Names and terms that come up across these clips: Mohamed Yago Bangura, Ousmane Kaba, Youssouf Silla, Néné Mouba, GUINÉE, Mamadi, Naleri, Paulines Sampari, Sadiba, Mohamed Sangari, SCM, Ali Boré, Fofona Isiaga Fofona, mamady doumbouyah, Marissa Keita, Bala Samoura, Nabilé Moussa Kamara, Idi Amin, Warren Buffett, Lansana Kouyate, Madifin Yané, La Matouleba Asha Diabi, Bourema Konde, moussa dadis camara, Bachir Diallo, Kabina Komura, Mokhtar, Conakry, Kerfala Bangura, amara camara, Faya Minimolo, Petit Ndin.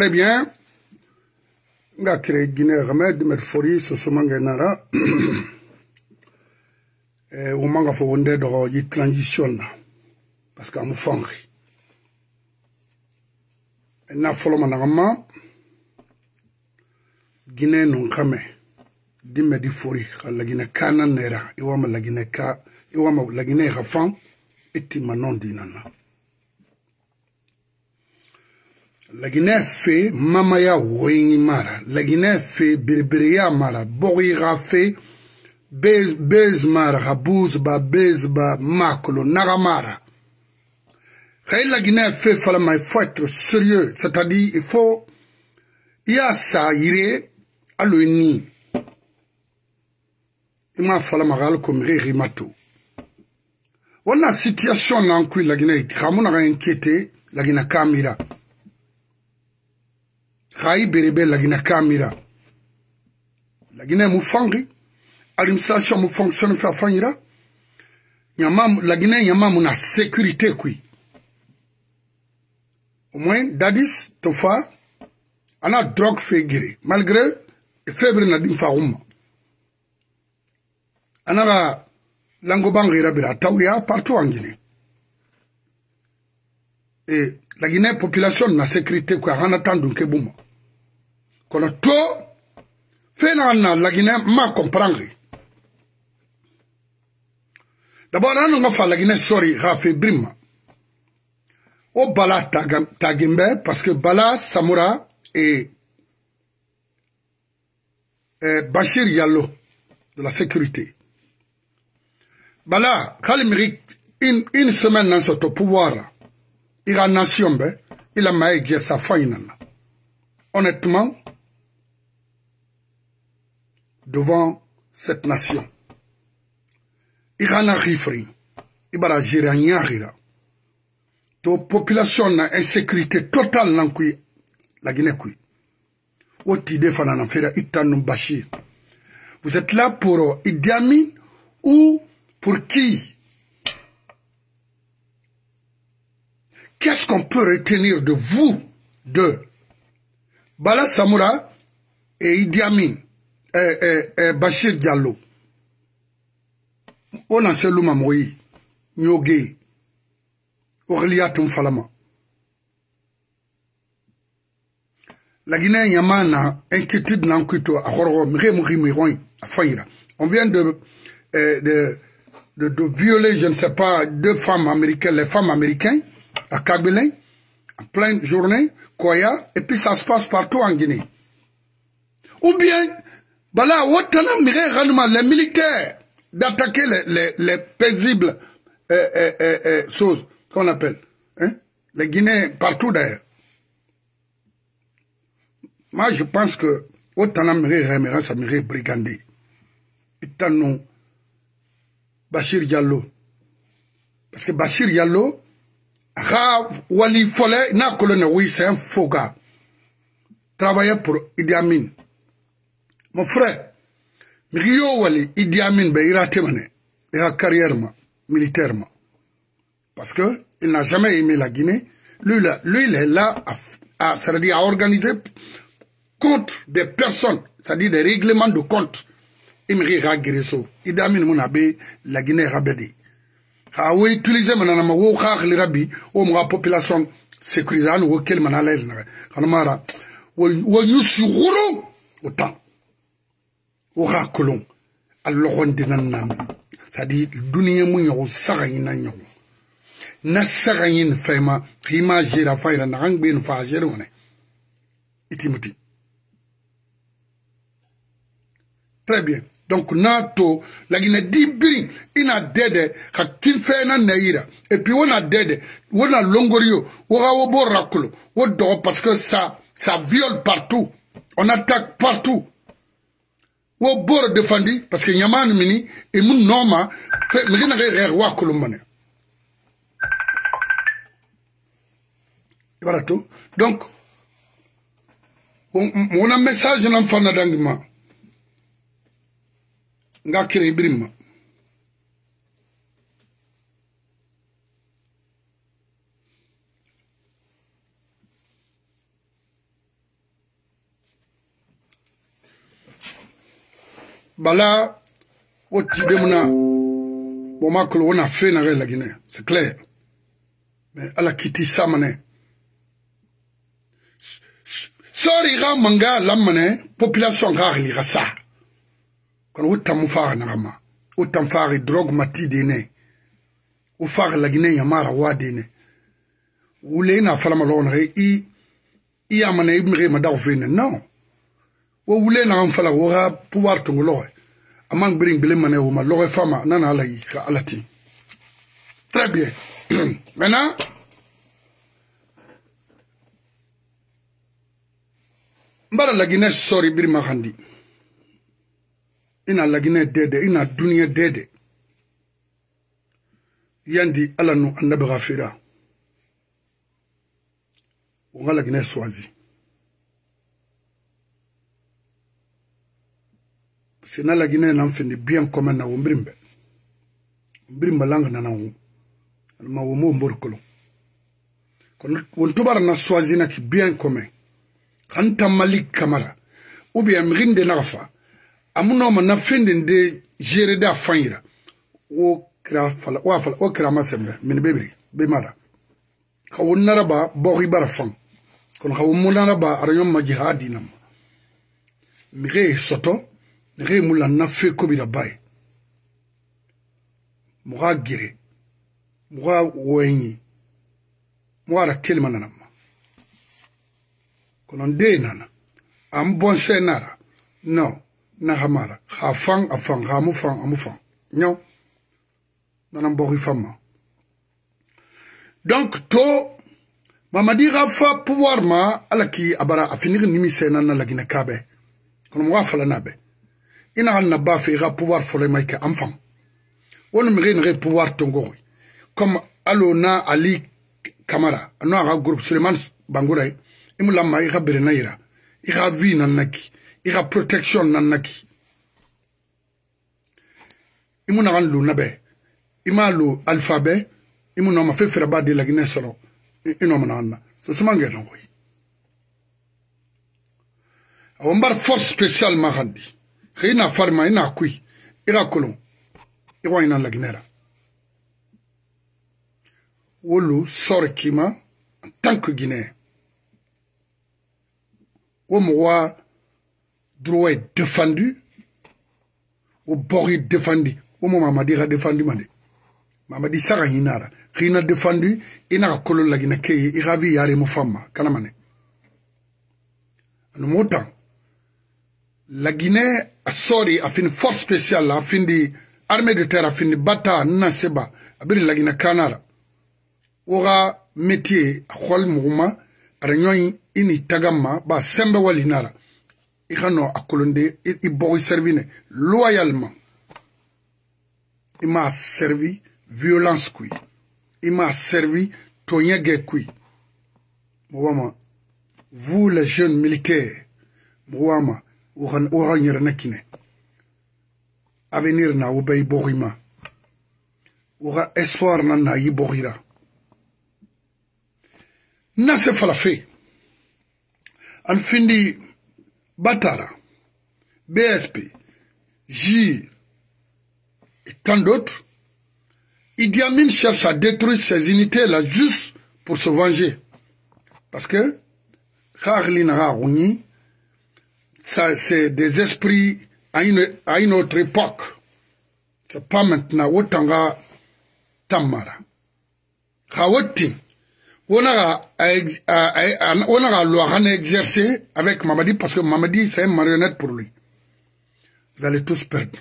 Très bien. Nga kire Guinée Ramad met fori so somangenara. Au manga faut on de transition parce qu'on fonge. Na folo manama Guinée non kame dimme di fori la Guinée kananera iwama la Guinée ka iwama la Guinée rafan eti manon dinana. La Guinée fait Mamaya Wengi Mara, la Guinée fait Birbiria Mara, Borira fait Bezmara, Bouzba, Bezba, Makolo, Naramara. La Guinée fait, il faut être sérieux, c'est-à-dire il faut Yassa Yire à l'Uni. Il m'a fallu Maral comme Rimato. On a situation en cui la Guinée, Ramon a inquiété, la Guinée Kamira. Raï Beribé, la Guinée Kamira. La Guinée Moufangri. L'administration fonctionne, fait Fangira. La Guinée, Yamamuna sécurité, qui. Au moins, Dadis, Tofa, on a drogue fait guérir. Malgré, le faible n'a d'une farouma. On a l'angobangira, la Taouya, partout en Guinée. Et la Guinée, population, n'a sécurité, quoi, on attend d'un kebouma. Qu'on a tout, fait la Guinée, m'a comprendre. D'abord, on a fait la Guinée, sorry, Rafi Brima. Au Bala Tagimbe, parce que Bala Samoura et Bachir Yalo, de la sécurité. Bala, Khalimirik, une semaine dans ce pouvoir, il a nation, il a maïgé sa faille. Honnêtement, devant cette nation, il a rifri, il a géré un to population na insécurité totale nan kui la Guinée kui. Oti defana nan fera itanum Bachir. Vous êtes là pour Idi Amin ou pour qui? Qu'est-ce qu'on peut retenir de vous deux? Bala Samoura et Idi Amin et Bachir Diallo. On a seul mamoui, Nyogé. La Guinée Yamana, inquiétude n'a qu'uto à Horrom, Rémourimouron, à Faïra. On vient de violer, je ne sais pas, deux femmes américaines, les femmes américaines, à Kabila, en pleine journée, Koya, et puis ça se passe partout en Guinée. Ou bien, voilà, Watana Miré Ranma, les militaires, d'attaquer les paisibles choses. Qu'on appelle, hein? Les Guinéens partout d'ailleurs. Moi, je pense que autant l'Amérique Réméra, ça m'irait brigander. Et tant non, Bachir Diallo. Parce que Bachir Diallo, Rav Wali Follet, n'a colonne, oui, c'est un faux gars. Travaillait pour Idi Amin. Mon frère, Rio Wali, Idi Amin, ben, il a témoigné, il a carrièrement, militairement. Parce qu'il n'a jamais aimé la Guinée. Lui, il est là c'est-à-dire à organiser contre des personnes, c'est-à-dire des règlements de compte. Il me rira Guéresso. Il a mis mon abbé, la Guinée rabédée. Ah oui, utilisez mon anama, ou rare les rabis, ou ma population sécurisée, ou quel manalel, ou nous surroulons autant. Ou rare colon, à l'oron de nanami. C'est-à-dire, d'ouni mouillon, ou sarayinagnon. Nasarayin Fema, Rima Jira Faira Narangbin Fajerone. Itimoti. Très bien. Donc, Nato, la Guinée d'Ibri, ina dede, Hakin Fena Naira, et puis on a dede, on a Longorio, on a Oboraculo, on parce que ça viole partout. On attaque partout. On bord défendu, parce que Yaman Mini, et mon Noma, mais il n'y a roi Colomane. Voilà tout. Donc, on a un message à l'enfant d'Angma. Ngakiri Brima. Bala, au Tidemuna, Momaklo, on a fait la Guinée, c'est clair. Mais elle a quitté sa monnaie. Sorira manga la monnaie, population rare, il ira ça. Quand autant moufar n'arama, autant faire drogue mati dene, ou faire la Guinée yamara wa dene. Ou l'éna falamalon ré, y a mané ibmire madavene, non. Ou l'éna en falawora, pouvoir tongolo. Amang bring blemane ou ma lore fama, nana alaï, ka alati. Très bien. Maintenant, Mbara la Guinée sori bir mahandi. Ina la Guinée dede, ina dunia dede. Yandi alanu anabirafira. Ouga la Guinée swazi. C'est na la Guinée n'en fait bien commun na umbrimbe. Umbrimbe langue na na oum. Ma oum borkolo. Quand on tourne na swazi na qui bien commun. Kanta Malik Kamara, ou bien Mrinde Narafa, Amuno Manafindin de Jereda Faira, ou Krafala, ou Kramasembe, Minibri, Bimara. Kaunaraba, Boribarafan, Konhaumulanaba, Ariom Majihadinam. Mire Soto, Mire Moulana Fe Kobira Bay. Moura Gire, Moura Wengi, Moura Kelmananam. Kolonde nana, ambonse nara, non, nahamara, hafang afang, hamufang amufang, non, nanambori fama. Donc to, Mamadi rafa pouvoir ma, alaki abara afinir nimise nana la Guinée kabe, konom rafa la nabe, ina al naba fera pouvoir fole maike enfant, on m'irait pouvoir tongori, comme alona Ali Kamara, no ara groupe Freeman Boré. Imulama ira berenaira, ira vie nanaki, ira protection nanaki. Imunaranlu nabe, imalu alphabet, imunama fait faire bas de la Guinée solo, inomanana. Ce sont mangues non oui. On bar force spéciale marandi, rien à farma, rien à kui, ira colon, ira inan la Guinée. Wolu sort kima en tant que Guinée. Au moi, droit défendu, au Boré défendu, au Mamadi a défendu, Mamadi Sara Hinara, Rina défendu, Inara Kolo Laginakei, Iravi Yare Moufama, Kanamane. En montant, la Guinée a sorti, a fait une force spéciale, a fait une armée de terre, a fait une bataille, Nanseba, a fait la Guinée Canara. Aura métier, a Khol Mouma, a Réunion. Ini tagama ba sembe walinara ikano akolonde ibori servine loyalement ima servi violence kui ima servi tonyege kui mwama vous les jeunes militaires mwama ouhanyerna kine avenir na ube iborima ouha espoir na na iborira na se falafe en fin de Batara, BSP, J et tant d'autres, Idi Amin cherche à détruire ces unités-là juste pour se venger. Parce que, c'est des esprits à une autre époque. C'est pas maintenant, autant que Tamara. On a l'Oran exercé avec Mamadi parce que Mamadi c'est une marionnette pour lui. Vous allez tous perdre.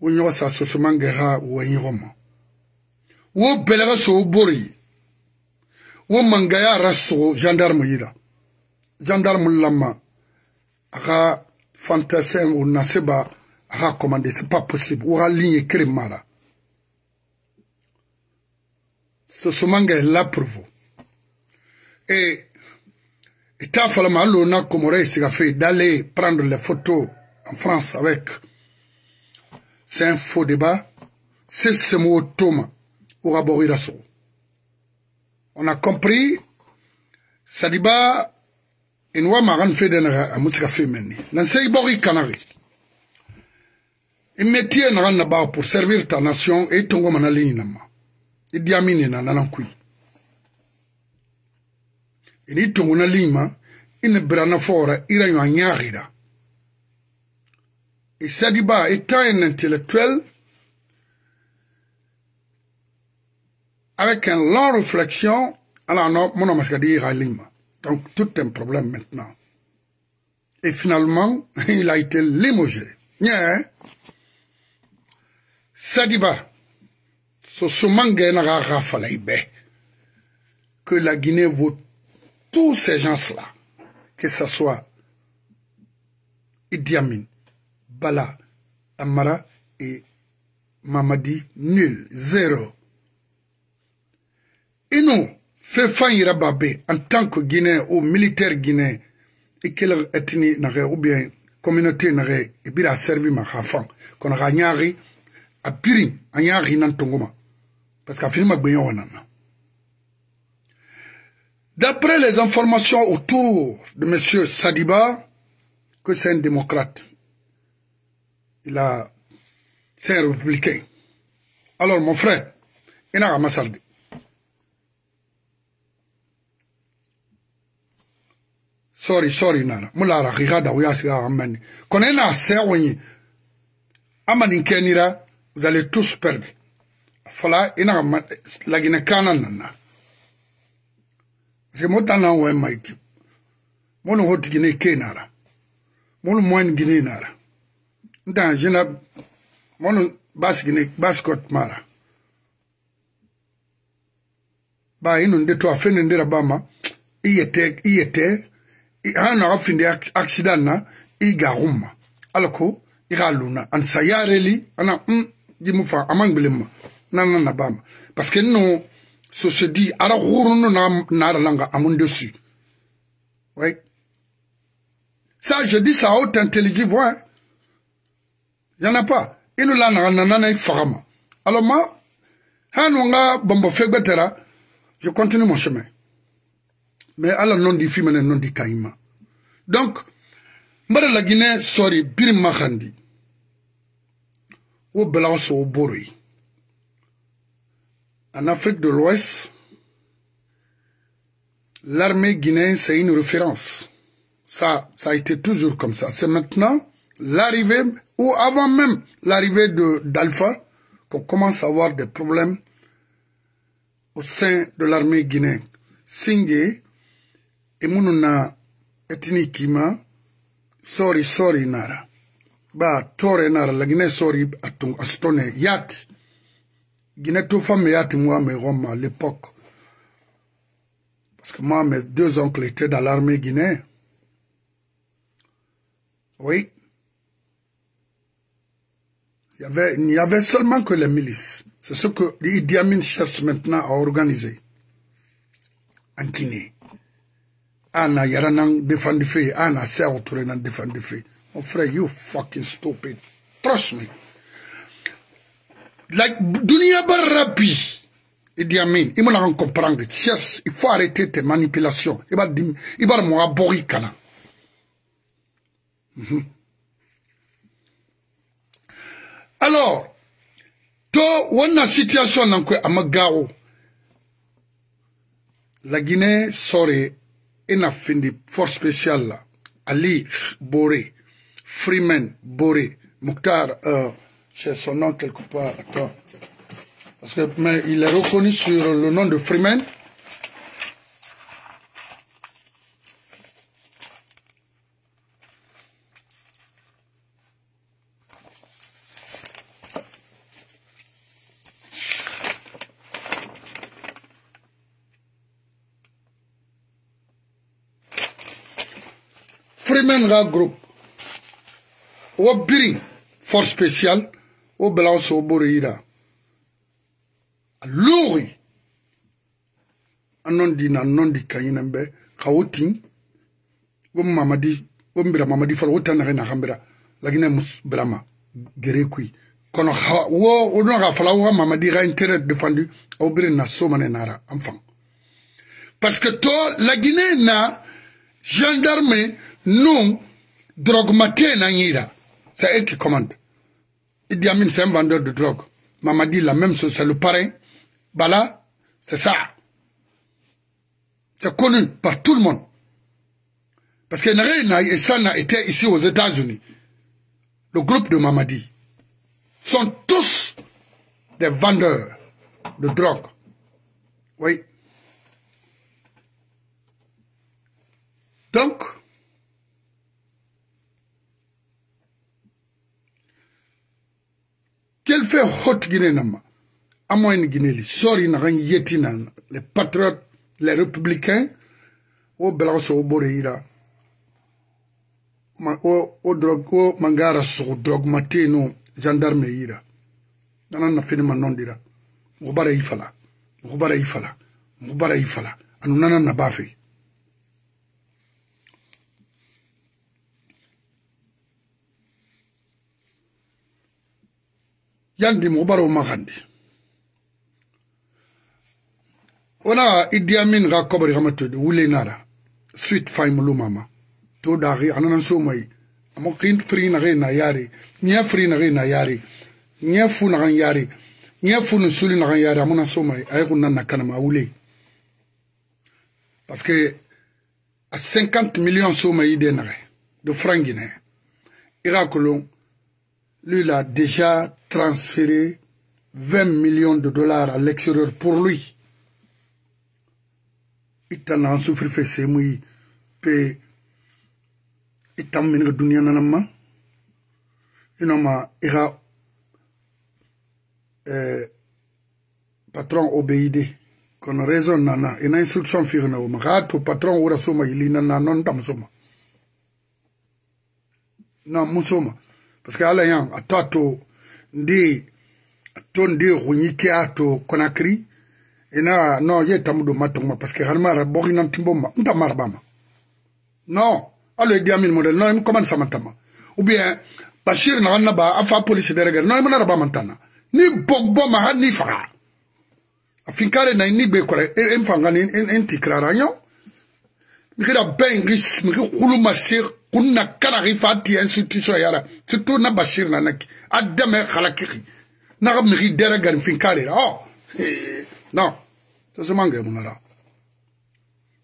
On y a sa sousman guerra ou un roman. Ou belera so bori. Ou mangaya rasso gendarme yida. Gendarme lama. Aga fantasme ou naseba aga commandé. C'est pas possible. Ou a ligne crémala. Ce manga est là pour vous. Et t'as fallu malona Komore Sigafé d'aller prendre les photos en France avec. C'est un faux débat. C'est ce mot Thomas ou Raborirasso. On a compris. Sadiba inwa maran fedena amutsika femeni nansei bori kanari imetie naran naba pour servir ta nation et ton gomanali nama Idi Amin na nanankui ini tongona lima in brana fora ira yanyagira et Sadiba est un intellectuel avec une longue réflexion. Alors, non, mon nom est à Lima. Donc, tout est un problème maintenant. Et finalement, il a été limogé. Yeah. Sadiba, ce manga n'a rafalaïbe que la Guinée vaut tous ces gens-là, que ce soit Idi Amin, Bala, Amara et Mamadi, nul, zéro. Et nous, Fefan Irababé, en tant que Guinéen ou militaire guinéen, et quelle ethnie ou bien communauté n'aurait bien servi ma rafan, qu'on aura nyari, à Pirim, à nyari n'entongoma. Parce qu'à film, à d'après les informations autour de M. Sadiba, que c'est un démocrate, il a, c'est un républicain. Alors, mon frère, il n'a pas massardé. Sorry, Nana. Moulara, Rigada, Ouyasia, Amani. Quand on a servi, Amani Kenira, vous allez tous perdre. Fala, il n'a pas la Guinée-Cana, Nana. C'est mon talent, ouais, Mike. Mon hôte Guinée-Kenara. Mon moine Guinée-Nara. Dans, je n'ai mon basse Guinée, basse Côte-Mara. Bah, il nous dit, toi, fin de la Bama, il était. Il y a un accident, il y a un accident, il y a un accident, il y a un accident, parce que nous, ce se dit, dessus. Oui. Ça, je dis ça haute intelligence, ouais. Il n'y en a pas. Il y a alors moi, je continue mon chemin. Mais alors non dit film non dit kaima. Donc, madame la Guinée, sorry, Birim Mahandi. Au Belaos au Boré. En Afrique de l'Ouest, l'armée guinéenne, c'est une référence. Ça a été toujours comme ça. C'est maintenant l'arrivée, ou avant même l'arrivée d'Alpha, qu'on commence à avoir des problèmes au sein de l'armée guinéenne. Singé, et moununa ethniquement, sorry, nara. Bah, tore nara, la Guinée, sorry, astone, yat. Guinée, tout femme, yat, moi, mais Rome, à l'époque. Parce que moi, mes deux oncles étaient dans l'armée guinéenne. Oui. Il y avait seulement que les milices. C'est ce que Idi Amin cherche maintenant à organiser. En Guinée. Anna, Yaranan défendu fait. Anna, Serre, Tourenan défendu fait. Mon frère, you fucking stupid. Trust me. Like, Dunia Barapi. Idi Amin, il m'a compris. Yes, il faut arrêter tes manipulations. Il va me aboyer, Kana. Alors, toi, on a situation dans quoi, Amagao. La Guinée, sorry. Il a fini force spéciale là. Ali Boré, Freeman Boré, Mokhtar, j'ai son nom quelque part. Attends. Parce que mais il est reconnu sur le nom de Freeman. Groupe au Biri force spéciale au Belaos au Boreira à Louri non dit Kayinambe Kaoutin ou Mamadi ou Mamadi Faroutan Rena Hambra la Guinée Brahma Gerekui qu'on a ou non Rafalawa Mamadi a intérêt défendu au Biri Nasso Manenara enfant parce que toi la Guinée n'a gendarme non drogmaté Nanyira. C'est eux qui commandent. Idi Amin, c'est un vendeur de drogue. Mamadi, la même chose, c'est le pareil. Bala, c'est ça. C'est connu par tout le monde. Parce que Narena et Sana étaient ici aux États-Unis. Le groupe de Mamadi sont tous des vendeurs de drogue. Oui. Donc, quel fait haute Guinée-Nama? À moi, Guinée, sorry, les patriotes, les républicains, au Belasso, au Boréira, au drogue, au Mangaras, au drogue, matino, gendarme, ira. Dans un film, non, dira. Moubara Ifala, Moubara Ifala, Moubara Ifala, Anounana Nabafi. Yandi Moubara Magandi. On a Idi Amin Rakobari Ramatud, Wulenara, Suite Faimulu Mama, Todari, Ananansumai, Amokin Frinare Nayari, Nia Frinare Nayari, Nia Funaran Yari. Parce que à 50 millions de francs guinéens, Irakolon lui a déjà transféré 20 millions de dollars à l'extérieur pour lui. Il t'en a souffert, fait ses mouilles, puis il t'en mène le dunia dans la main. Il a patron obéide qu'on raisonne nana et instruction firna au marat au patron ou rasoma il nana non tamsoma non musoma parce que alayan a tato ndi ton de runike ato Conakry et na non yé tamudo matoma parce que harmara borinan timboma ntamarbama non alors Idi Amin modèle non il commence à matama ou bien Bachir na naba afa police derrière non il monarba mantana ni bogbo ma ni fra afinkare na ni be kore enfangani entikraraño mikira bengis mikuluma sir kunna karifati institution yara surtout na Bachir na nak adame khalakiki na mi deragan finkare oh non to se mangé monara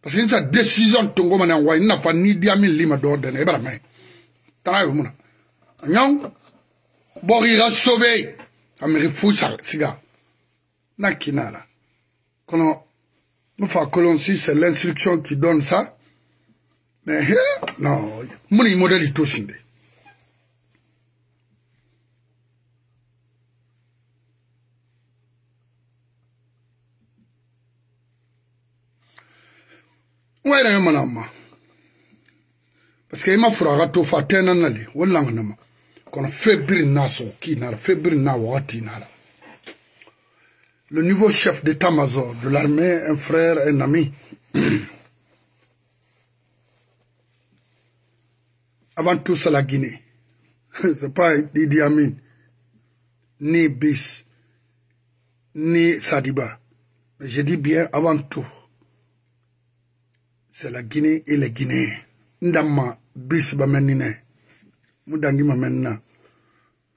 parce que sa décision tongo manan wa na fa ni diami lima do ordene barame tarayo mona ñong borira sauver Amérique Foussa, Siga. Nakinala. Quand on fait colon 6, c'est l'instruction qui donne ça. Mais non, mon modèle est tout scindé. Ouais, là, mon âme. Parce qu'il m'a fait un râteau faté, nan, allez, ou l'angle. Le nouveau chef d'état-major de l'armée, un frère, un ami. Avant tout, c'est la Guinée. C'est pas Idi Amin, ni Bis, ni Sadiba. Mais je dis bien, avant tout, c'est la Guinée et les Guinéens. Ndama Bis Bamenine. Moudangima maintenant.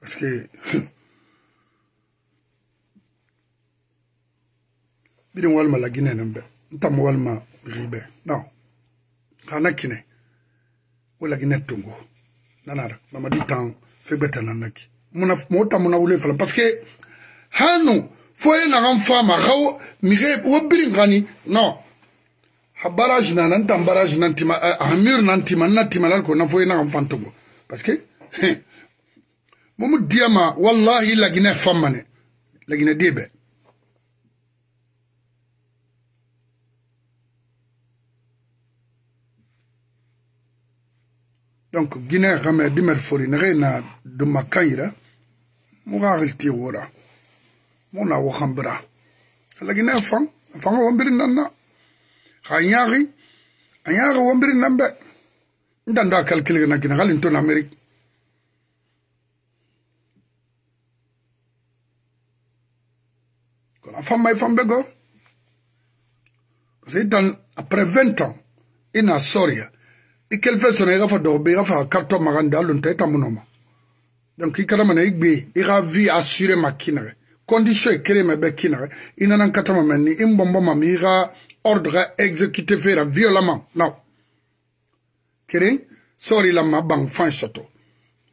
Parce que bidon walma la Guinée n'embe ntam walma ribe non kana kine wala Guinée tungo nanara Mamadi tan fe beta nanaki mona mota mona wule fala parce que hanu foye na ram fama raw mire wobirngani non habaraj nan ntam baraj nan tima amir nan tima natima lal ko na foye na ram fantungo parce que Momo diama, wallahi la Guinée femme, la Guinée débé. Donc, Guinée, ramé, dimer forine, reina, de ma caïra, mouraril tiwora, mouna wachambra. La Guinée femme, femme wambiri nana, hayari, hayari wambiri nambe, ndanda calculer na Guinée, ralintona Amérique. Après 20 ans, il a sorti Quel fait son irafa d'obé, irafa carton maranda, l'onté tamonoma. Donc, il caramana igbe, iravi assuré ma kinare. Condition est créée ma bekinare. Il n'en a catamamani, imbombo mamira, ordre exécuté vera violemment. Non. Kéré, sorry la ma bang fan choto.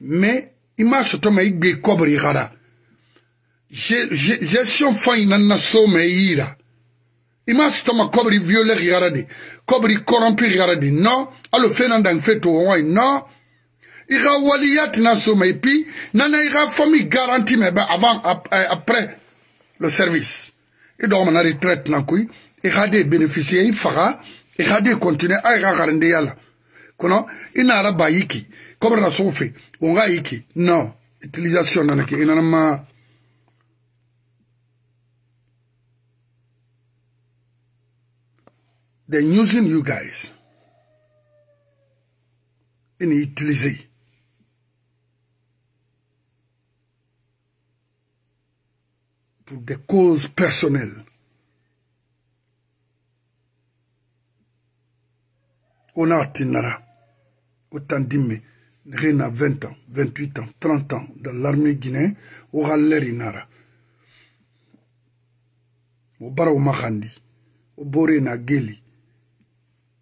Mais, il m'a choto ma igbe cobri rara. Gestion fin inanna somme ira. Il m'a choto ma cobri violet rigaradi. Cobri corrompu rigaradi. Non. Alors, Fernandin fait tout, non. Il y a Waliyat Nasouma et puis, il y a famille garantie, mais avant, après le service. Et donc, on a retraite, il y a des bénéficiaires, il fera, il y a des continuer à y rencontrer. Il n'y a pas de comme la soufé, on a iki. Non, utilisation, il y a they're using you guys. Il est utilisé. Pour des causes personnelles. On a Tinara. Autant d'imé. Rien à 20 ans, 28 ans, 30 ans. Dans l'armée guinéenne. On a l'erinara. On barra au Mahandi. On boré na Geli.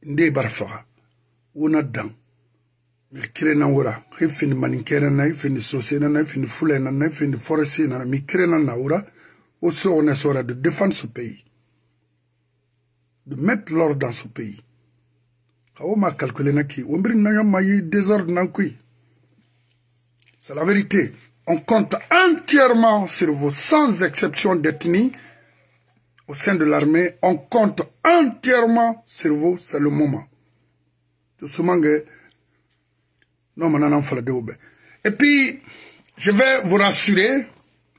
Ndé barfara. On a dans. Mikire na ura, hifini maninkere na, hifini sosena na, hifini fulena na, hifini foresena na, mikire na ura, aussi on est de défendre ce pays, de mettre l'ordre dans ce pays. Quand ma calculé na qui, on brille na yon maï désordre na qui. C'est la vérité. On compte entièrement sur vous, sans exception d'ethnie, au sein de l'armée, on compte entièrement sur vous, c'est le moment. Tout ce mangue, non, maintenant, il faut le dérouler. Et puis, je vais vous rassurer,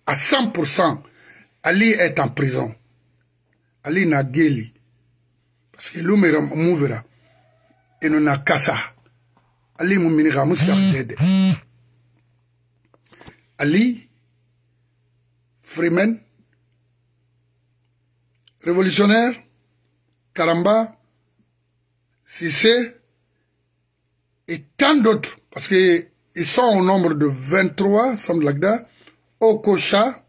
à 100%, Ali est en prison. Ali n'a guéli. Parce que l'homme mouvera. Et nous n'a qu'à ça. Ali mouminira moussardede. Ali, Freeman, révolutionnaire, Karamba, Sissé, et tant d'autres. Parce qu'ils sont au nombre de 23, Samblagda, Okocha,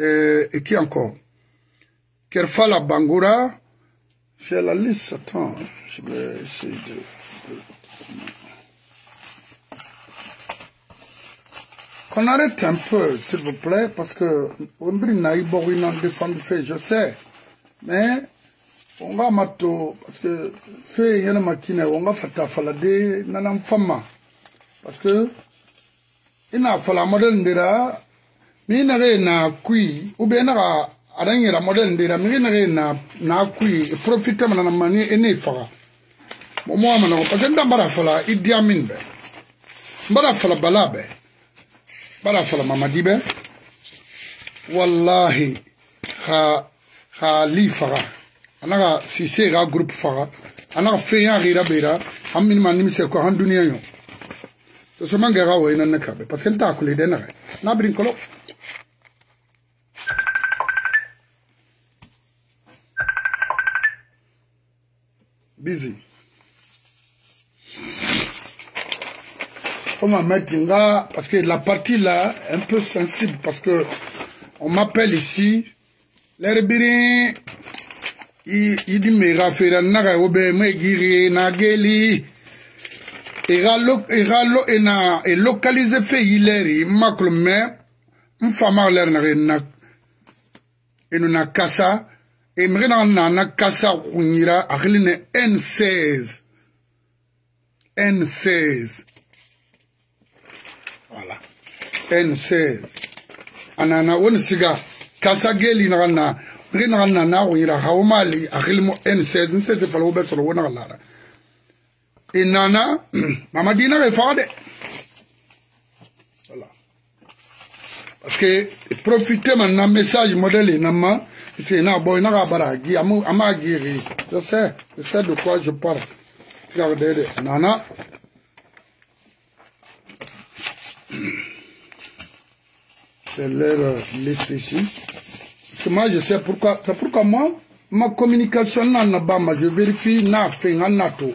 et qui encore? Kerfala Bangura, j'ai la liste, attends, je vais essayer de... Qu'on arrête un peu, s'il vous plaît, parce que je sais, mais... On va mato parce que fait y en a maquine on va faire falade nanam fama parce que il n'a pas la modèle de la mais il n'a na qui ou bien n'a rien la modèle de la mais il n'a na qui profite de la manière et ne fera moi maintenant parce que dans barafala Idi Amin ben barafala Bala ben barafala Mamadi ben wallahi khali fera. On a si c'est un groupe fara, on a fait un rira bera, on m'a mis sur quoi en dunia yon. C'est ce mangara ou en akabe, parce qu'elle t'a coulé d'un arrêt. N'a brincolo. Busy. On m'a mis un gars, parce que la partie là, un peu sensible, parce que on m'appelle ici, l'herbirin. Il dit mais Raphaël n'a pas obéi mais guéri n'a guéri et localisé fait il est maclou mais une femme a l'air n'a et nous n'a cassa et me n'a cassa on ira à l'une N16 voilà N16 anana on siga cassa guéri n'a et nana, Mamadi n'a pas de. Voilà. Parce que profitez maintenant message modèle nama, c'est na boy na baragi, amagiri. Je sais de quoi je parle. Regardez, nana. C'est leur liste ici. Parce que moi, je sais pourquoi. C'est pourquoi moi, ma communication, je vérifie, je fais un nato.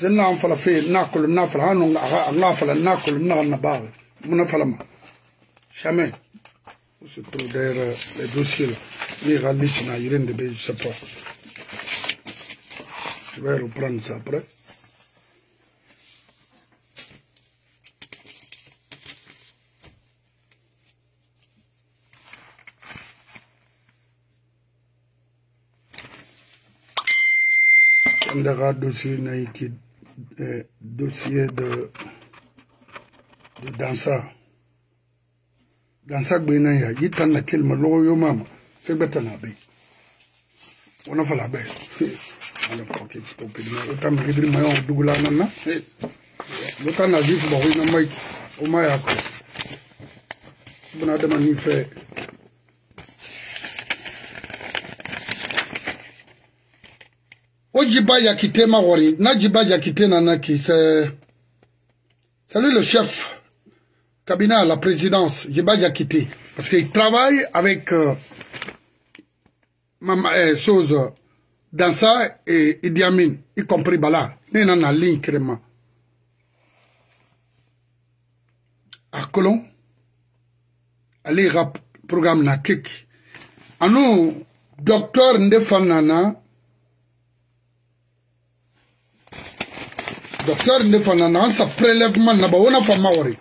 زلنا عم فلا في ناكل منافل هانو الله فلا ناكل منها النباغي منافل ما شامين وسيطرو داير الدوسيل لي غاليسنا يرين دي بيج سبا شبيرو بران سابري dossier de dansa dansa gbina ya yitana kelma loyo mama fe betana be ona fala be ala pocket stop idima utam gidri mayo dugula nanna lutana difu ba wina mai o maya ko buna dama ni fe Ojiba Yakite Mawari, Najiba Yakite Nanaki, c'est. Salut le chef, cabinet à la présidence, Jiba Yakite. Parce qu'il travaille avec. Chose. Dansa et Idi Amin, y compris Bala. Il en a ligne, crément. À Colon. Allez, rap, programme na Kik. À nous, docteur Ndefanana. Docteur Ndefanana, sa prélèvement n'a pas on a fait maori.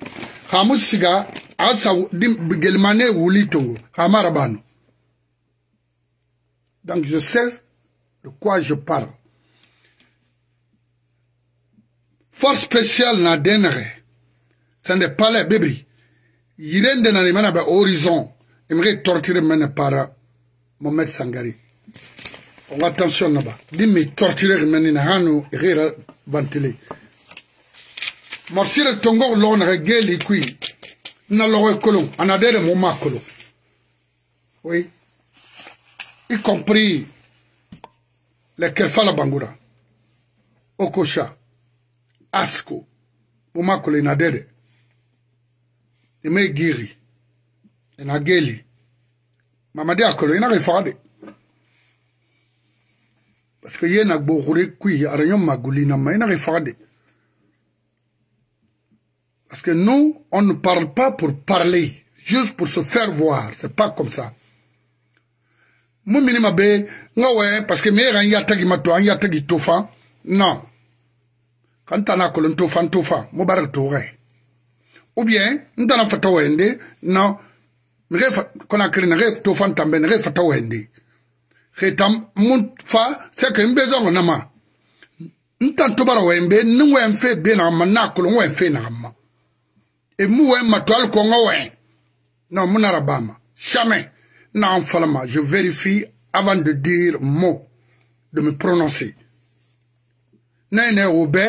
Hamusiga, asa gelmane wulitongo, hamarabano. Donc je sais de quoi je parle. Force spéciale n'a dénéré. C'est des palais bébri. Il est dénéré par horizon. Il me torturer par Mohamed Sangari. On va attention là-bas. Dis-moi torturer maintenant Hanou et rire. Ventilé. Merci le Tongo, l'on régale les couilles. N'a l'oré colon, en a des moments colon. Oui. Y compris les Kerfala Bangura, Okocha, Asko, moments colon, en a des. Et me guéri. En a guéri. Mamadi a colon, il n'a rien fait. Parce que yéna bourré qui a rien magoulina maina refade. Parce que nous, on ne parle pas pour parler, juste pour se faire voir. C'est pas comme ça. Moi minima bé, ouais, parce que meilleur y a tagi matoa, y a tagi tofa. Non. Quand t'en as colon tofa, tofa, moubar touré. Ou bien, n'en a fatawende, non. Qu'on a créé une rêve tofa, t'amène rêve fatawende. C'est que nous avons besoin de nous. Jamais. Je vérifie avant de dire mot, de me prononcer. Néné Mouba,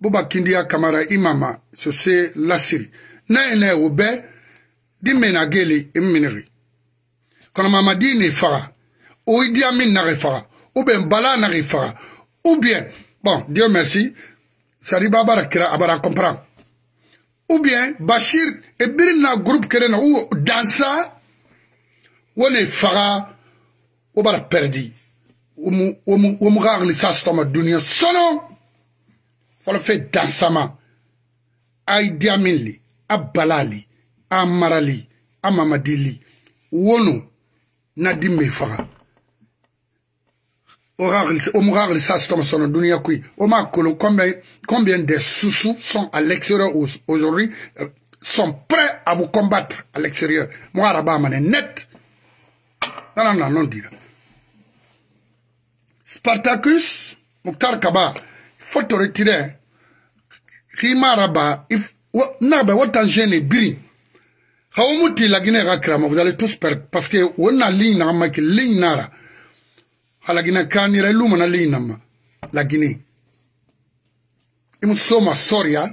Bachir Kamara Imama, c'est la Syrie. Néné Mouba, Dimenageli et Mineri. Quand Mamadi ne fera. Ou Idi Amin n'arrivera, ou bien Bala n'arrivera, ou bien, bon, Dieu merci, Sadiba Abara comprend, ou bien Bachir et Birna groupe Kerena ou Dansa, ou ne fera, ou bien perdu, ou m'aura les sastoma d'union, sonon, faut le faire dansama, à Idi Amin li, à Bala li, à Mara li, à Mamadi li, ou non, Nadim fera. Combien de sous-sous sont à l'extérieur aujourd'hui, sont prêts à vous combattre à l'extérieur. Moi, Rabat, mané net. Non, non, non, non, dire. Spartacus, Mokhtar Kaba, il faut te retirer. Rima Rabat, il faut te retirer. Haoumouti, la Guinée-Rakrama, vous allez tous perdre. Parce que, on a ligne, nara. La Guinée canira lumana linama la Guinée imu soma soria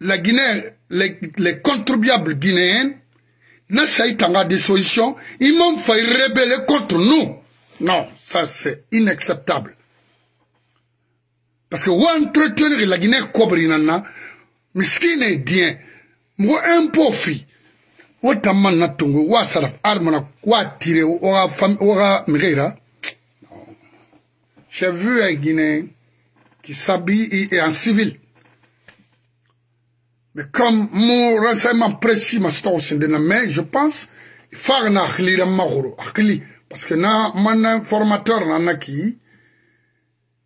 la Guinée les contribuables guinéens n'a saitanga des solutions ils m'ont fait rebeller contre nous non ça c'est inacceptable parce que ou entretenir la Guinée cobrinana miskine dien moi un profit. Outamma natungu wa saraf armana wa tire wa mireira J'ai vu un Guinéen qui s'habille en civil. Mais comme mon renseignement précis m'a stocké, mais je pense qu'il faut que je parce que mon formateur n'a qui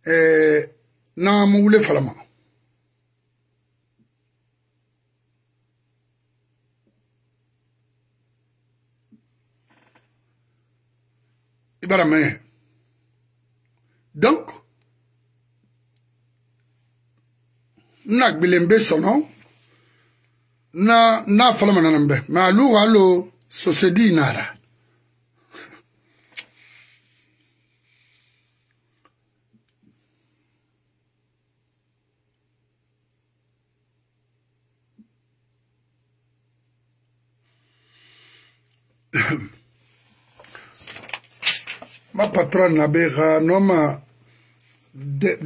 n'a moulé flamand. Donc, nak bilembe sono na falama nanambe ma luga lo sosedi nara ma patronne n'abera noma de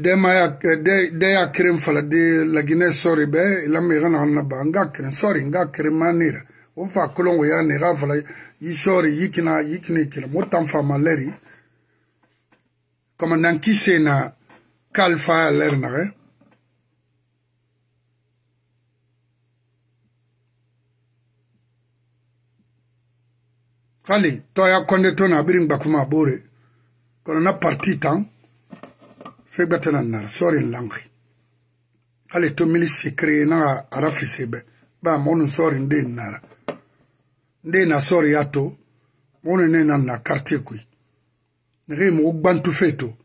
ya krem fala de la Guinée sorry be la miran anna banga krem sorry nga krem manira on fa kolongo ya ne rafala yi sorry yikina kila motam fa maleri comme nan kisena kalfa lerna kali to ya konde to na birin bakuma bore kono na parti tan fait batanan sorry langue allez to milice créé na arafisebe ba mon sorry ndé na sorry ato mon nena na quartier kui re mo bantu feto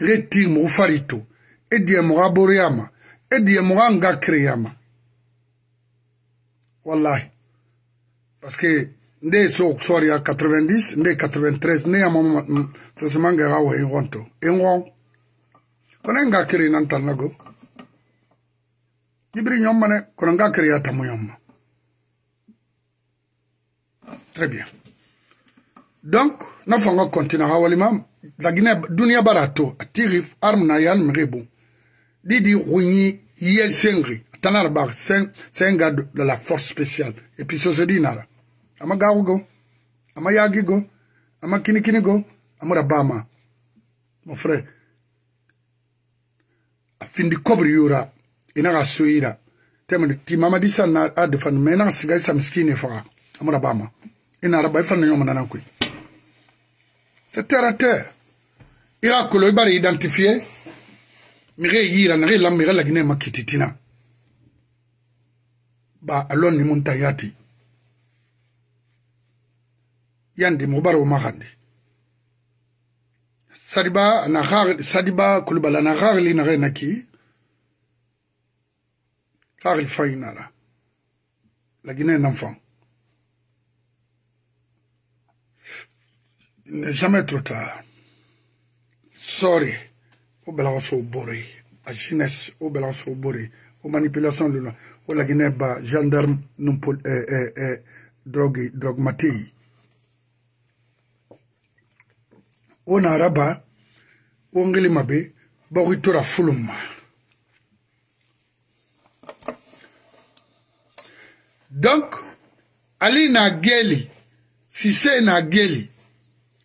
re ti mo farito e di mo aboriama e di mo anga créama wallahi parce que ndé so sorry à 90 ndé 93 né à mon ça se manga rawo e ronto e won konanga kiri nantanago ibri nyomma ne konanga kiri atamu nyomma très bien donc na fanga continue hawalima la Guinée dunia barato atirif armna yal mrebu didi runyi yesengri tanar bar senga de la force spéciale et puis ça se dit nara ama garugo ama yagigo ama kinikinigo amura bama mon frère afin de couvrir et n'a assuré terme ti Mamadi ça n'a pas de fan mais n'a sigay ça miskine fara amara bama et n'a pas fan yom nana ko c'est terre à terre il a que le bar identifié miré yira n'a la miré la Guinée makititina ba alon ni muntayati yandi mubaro mahandi Sadiba Koulibaly na rarli na renaki rarli fainara la Guinée est un enfant. Il n'est jamais trop tard. Sorry au balance au boré à jeunesse au balance au boré aux manipulations de la Guinée bas gendarme non drogue matéi on a rabat, on a mabe, boritura fuluma. Donc, Ali Nageli, Sissé Nageli,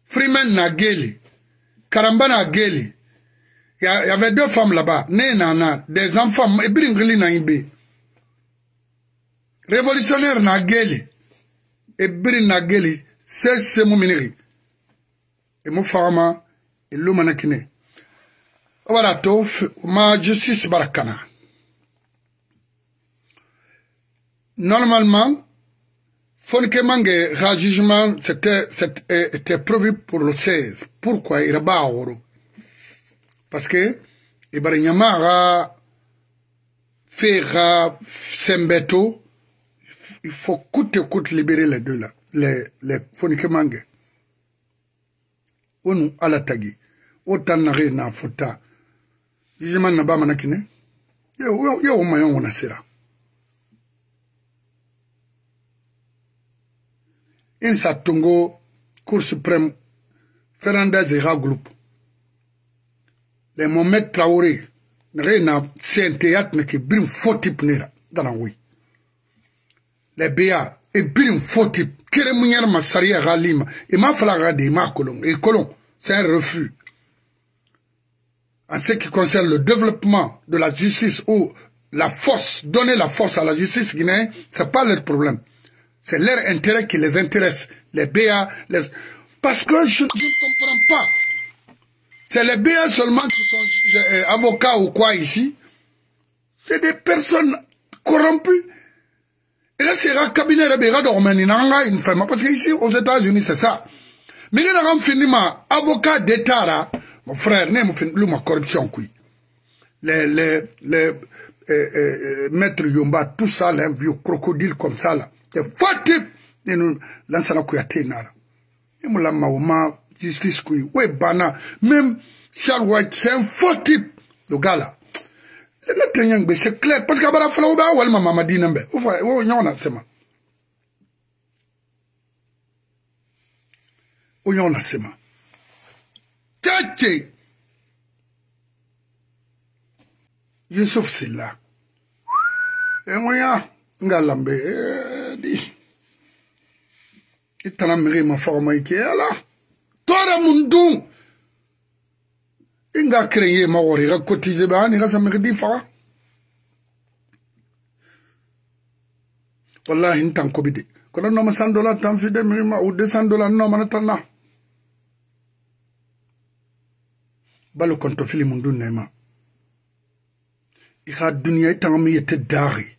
Freeman Nageli, Karamba Nageli, il y avait deux femmes là-bas, Nénana, des enfants, et Bringli Naïbe. Révolutionnaire Nageli, et Bring Nageli, c'est mon minerie. Et mon farama et l'humanakine. Voilà, tof, ma justice barakana. Normalement, Fonkemange, rajugement, c'était prévu pour le 16. Pourquoi il rabat oro? Parce que, Ibaranyamara, Ferra, Sembeto, il faut coûte et coûte libérer les deux là, les Fonkemange. Onu alatagi otan nare na futa jiman na ba manakine yo mayon wona sera in satungo cour suprême Fernandez et Ragloup les Mohamed Traoré nare na senteat ne ki brim fotip nera danawi les BA et brim fotip Kérémounière Massaria Ralima, et ma flagrade, ma colon, et colon, c'est un refus. en ce qui concerne le développement de la justice ou la force, donner la force à la justice guinéenne, ce n'est pas leur problème. C'est leur intérêt qui les intéresse. Les BA, les... Parce que je ne comprends pas. C'est les BA seulement qui sont avocats ou quoi ici. C'est des personnes corrompues. Et là, c'est un cabinet de BA une femme. Parce qu'ici, aux États-Unis, c'est ça. Mais il y a un finiment, avocat d'État, mon frère, il y a une corruption. Les maîtres Yomba, tout ça, les vieux crocodiles comme ça, là. Des faux types. Et nous, Lansana Kouyate, là. Et nous, la Maouma, justice, oui, bana. Même Charles White, c'est un faux type, le gars, là. Et là, c'est clair. Parce que Abara Flaouba, ou elle m'a Mamadi, n'embe. Ou voilà, ou y'en a, c'est ma. Ou y'en a, c'est ma. Tchatché! Youssouf Silla. Et moi, Ngalambe, dit. Et t'en as mis ma forme qui est là. Tora Mundou. Inga créé ma ori, cotisé, ben, il reste à me dire, Fara. Voilà, il t'en cobide. Quand on a 100 dollars, t'en fais des mirima ou 200 dollars, non, manatana. Balo kontofili Mundou Nema. Il a donné un temps mais il était d'arrêt.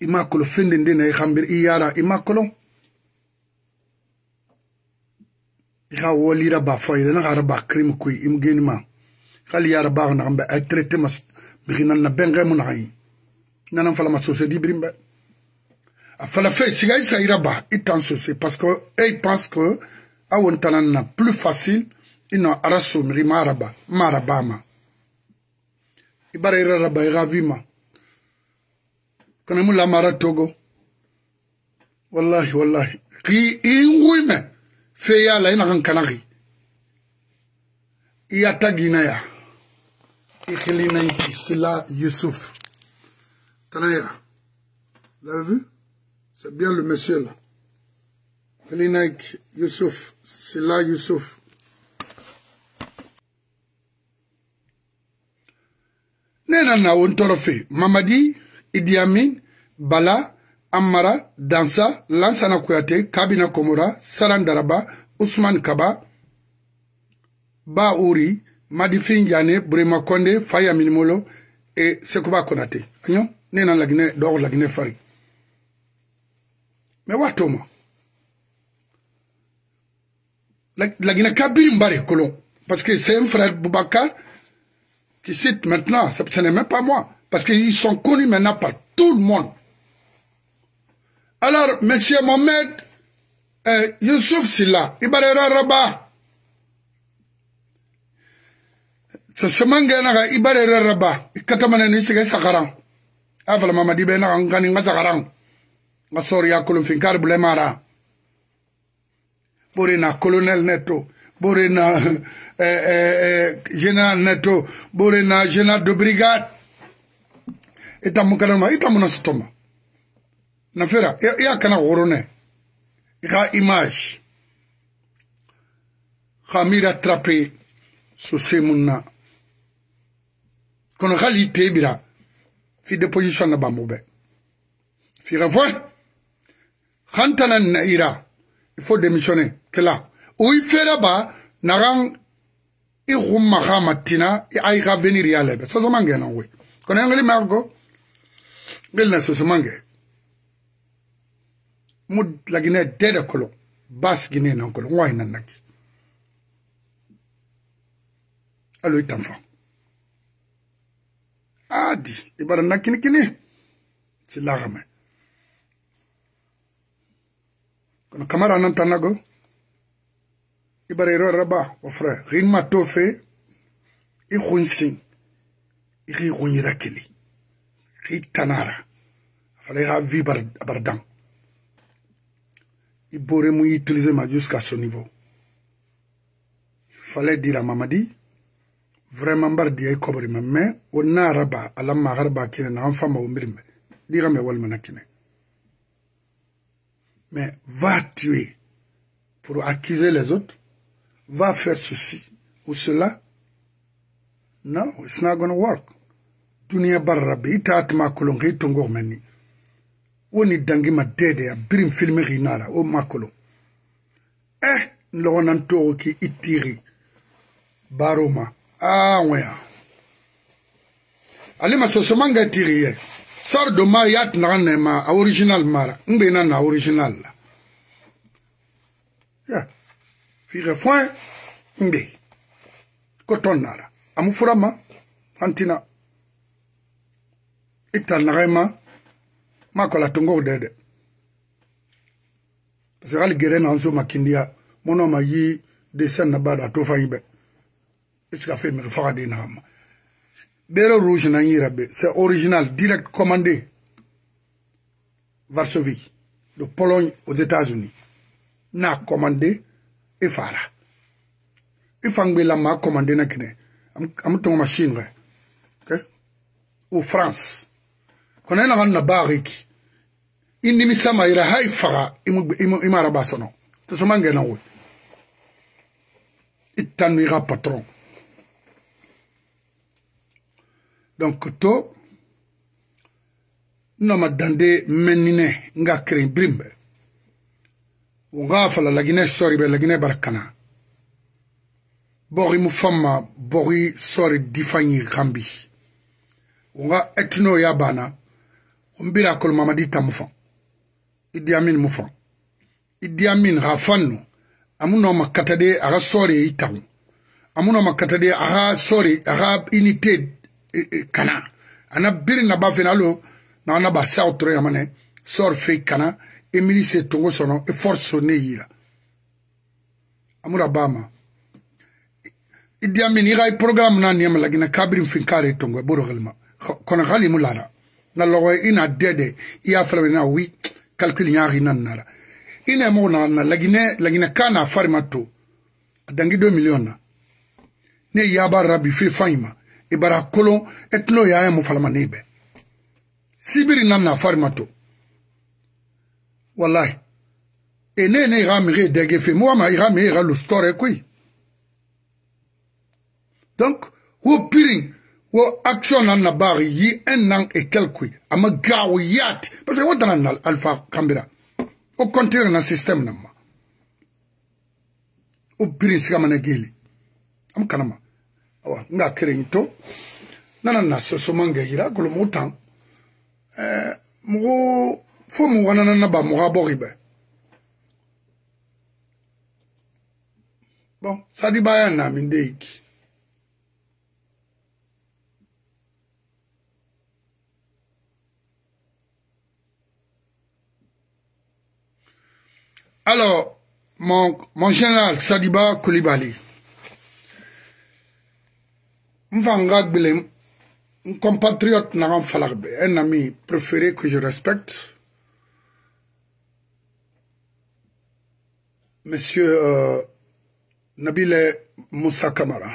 Il m'a collé fin de l'année, il m'a collé. Il a oublié la bafouille, il a rabat crime qui il m'a gagné. Il a rabat un rambe à traiter ma brigade n'a pas gagné mon aïe. N'en fallait ma société brimbe. A fallu faire si gagne ça rabat. Il t'en soucie parce que il pense que à un talent n'a plus facile. Il n'a arrasoum rima rabat, ma rabat ma. Ibarira rabai ravima. Kanemu lamara togo. Wallahi wallahi. Ki inguime feya la ina kanari. Iyatagina ya. Ikhilina inki Silla Youssouf. Tanaya. Vous avez vu? C'est bien le monsieur là. Ikhilina inki Youssouf Silla Youssouf. Nenana on torofe Mamadi, Idi Amin, Bala, Amara, Dansa, Lansana Kouyate, Kabina Komura, Sarandaraba, Ousmane Kaba, Baouri, Madifin Yané, Bourema Konde, Faya Minimolo et Sekouba Konate. Agnon, Nenan la Guinée d'or la Guinée Fari. Mais Watoma. La Guinée Kabine Baré Colon. Parce que c'est un frère Boubacar. Qui cite maintenant, ce n'est même pas moi, parce qu'ils sont connus maintenant par tout le monde. Alors, M. Mohamed Youssef Silla, Ibarera Rabat. C'est ce mangana, Ibarera Rabat. Katamane, c'est Sakaran. Avant, Mamadi Bena, Ganin Sakaran. Masoria Kolofinkar Blemara. Borena, colonel Neto. Borena, général Neto, Borena, général de brigade. Et dans mon calama, et dans mon astoma. Nafera, il y a qu'un oroné. Il y a image. Hamir attrapé sous ses mouna. Qu'on réalité, bila. Fille de position n'a pas mauvais. Fille à voir. Hantanan naira. Il faut démissionner. Que là. Où il fait là-bas, Naran, il rouma matina, il aïra venir y aller. Ça se mange, non, oui. Connais-le, Margot? Il n'a se mange. Moud la Guinée déda colo. Basse Guinée, non, colo. Ouai n'a n'a qui. Allo, il t'enfant. Ah, dit, il barra n'a qui n'est. C'est l'arme. Quand Kamara n'a t'en Ibarero Rabat, mon frère, il m'a tout fait, il rouinsin, il rouinira Kelly, il tanara, il fallait vivre à Bardan. Il pourrait m'utiliser jusqu'à ce niveau. Il fallait dire à Mamadi, vraiment bardi et cobri, mais on a Rabat, à la maraba qui est un enfant au mime, dirais-moi Walmanakine. Mais va tuer pour accuser les autres. Va faire ceci ou cela, No, it's not going to work. Dunia barrabi ita atma kulonge itongor meni. Woni dangi ma dede a birim filme rinara o makolo. Nlorananto ki itiri baroma. Ah ouais. Allez ma sosomanga itiri. Sar do ma yat nanema a original mara. Mbena na original. Ya. Fire foin mbe. Kotonara. Amufurama antina ital narema makola tongo dede seral gerena anzo makindia monoma yi desen na bada to fayibe iska fe me fara dinam bero rouge na yirabe c'est original direct commandé Varsovie de Pologne aux États-Unis na commandé et fara ifangbe la ma commandé na kine am ton machine vrai OK au France quand elle a barik inni misama ira haifara imara basono to so mangena wo itanira patron donc to no madande menine nga kren brimbe ngafala la Guinée sorry be la Guinée barkana Bori Mufama, Bori Sori Difanyi Rambi. Onga etno yabana. Umbira kol Mamadi ta mufan. Idi Amin mufan. Idi Amin rafanu. Amuno makatade ara sori itamu. Amuno makatade ara sori ara inite kana. Ana biri nabafina lo. Na anaba sa otro yamane. Sor fei kana. Emili se tongo sono. E forso ne yira. Amura bama. Idi Amin ira programme na niam la gina kabrim finkare tongo borogalma kono khali mulala na logo ina dede ya flamena wi calcul nyaari nan nara ina mo na la gina kana farmato dangi 2 millions na ne yaba rabbi fi faima ibara kolon etno ya mo falma nebe sibiri nan na farmato wallahi enene ramire dege fi mo ma ramire lo store kui. Donc, au pire, au action en Nabari, il y a un an et quelques, à ma gaouillat, parce que vous avez un alpha Cambera. Au contraire, dans le système, au pire, c'est comme un gili. Am Kanama. Alors, on a créé un taux. Nanana, ce sont des gens qui ont un temps. Mou, faut mou, nananaba, mou, aboribe. Bon, ça dit, bah, y'en a, mindeik. Alors, mon général Sadiba Koulibaly, mon compatriote Naran Falarbe, un ami préféré que je respecte, Monsieur Nabilé Moussa Kamara.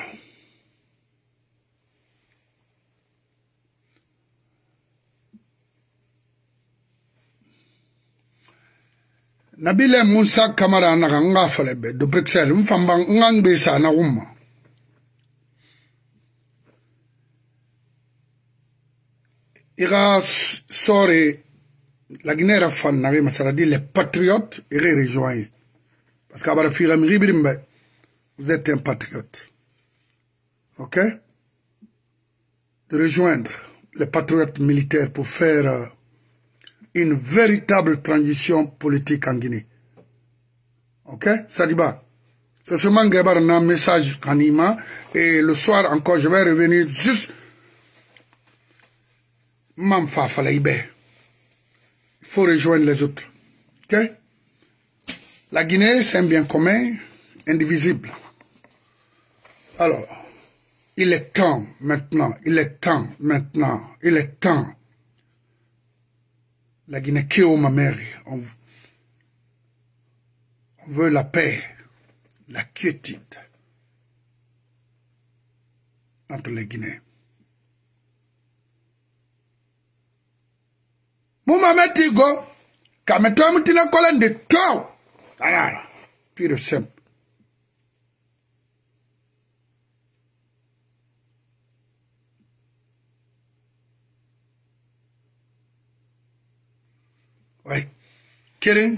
Nabilé Moussa Kamara n'a pas fait de Bruxelles. Nous avons fait des choses. Il a sorti la Guinée Rafan, les patriotes, il a rejoint. Parce qu'à la fin, vous êtes un patriote. OK? De rejoindre les patriotes militaires pour faire une véritable transition politique en Guinée. OK? Sadiba. C'est ce mangabar un message anima. Et le soir encore, je vais revenir juste. Mamfa Falaïbé. Il faut rejoindre les autres. OK? La Guinée, c'est un bien commun, indivisible. Alors, il est temps maintenant, il est temps maintenant, il est temps. La Guinée qui est ma mère, on veut la paix, la quiétude entre les Guinéens. Mohamed Tigo, quand tu as mis la colonne de toi, puis le simple. Kering,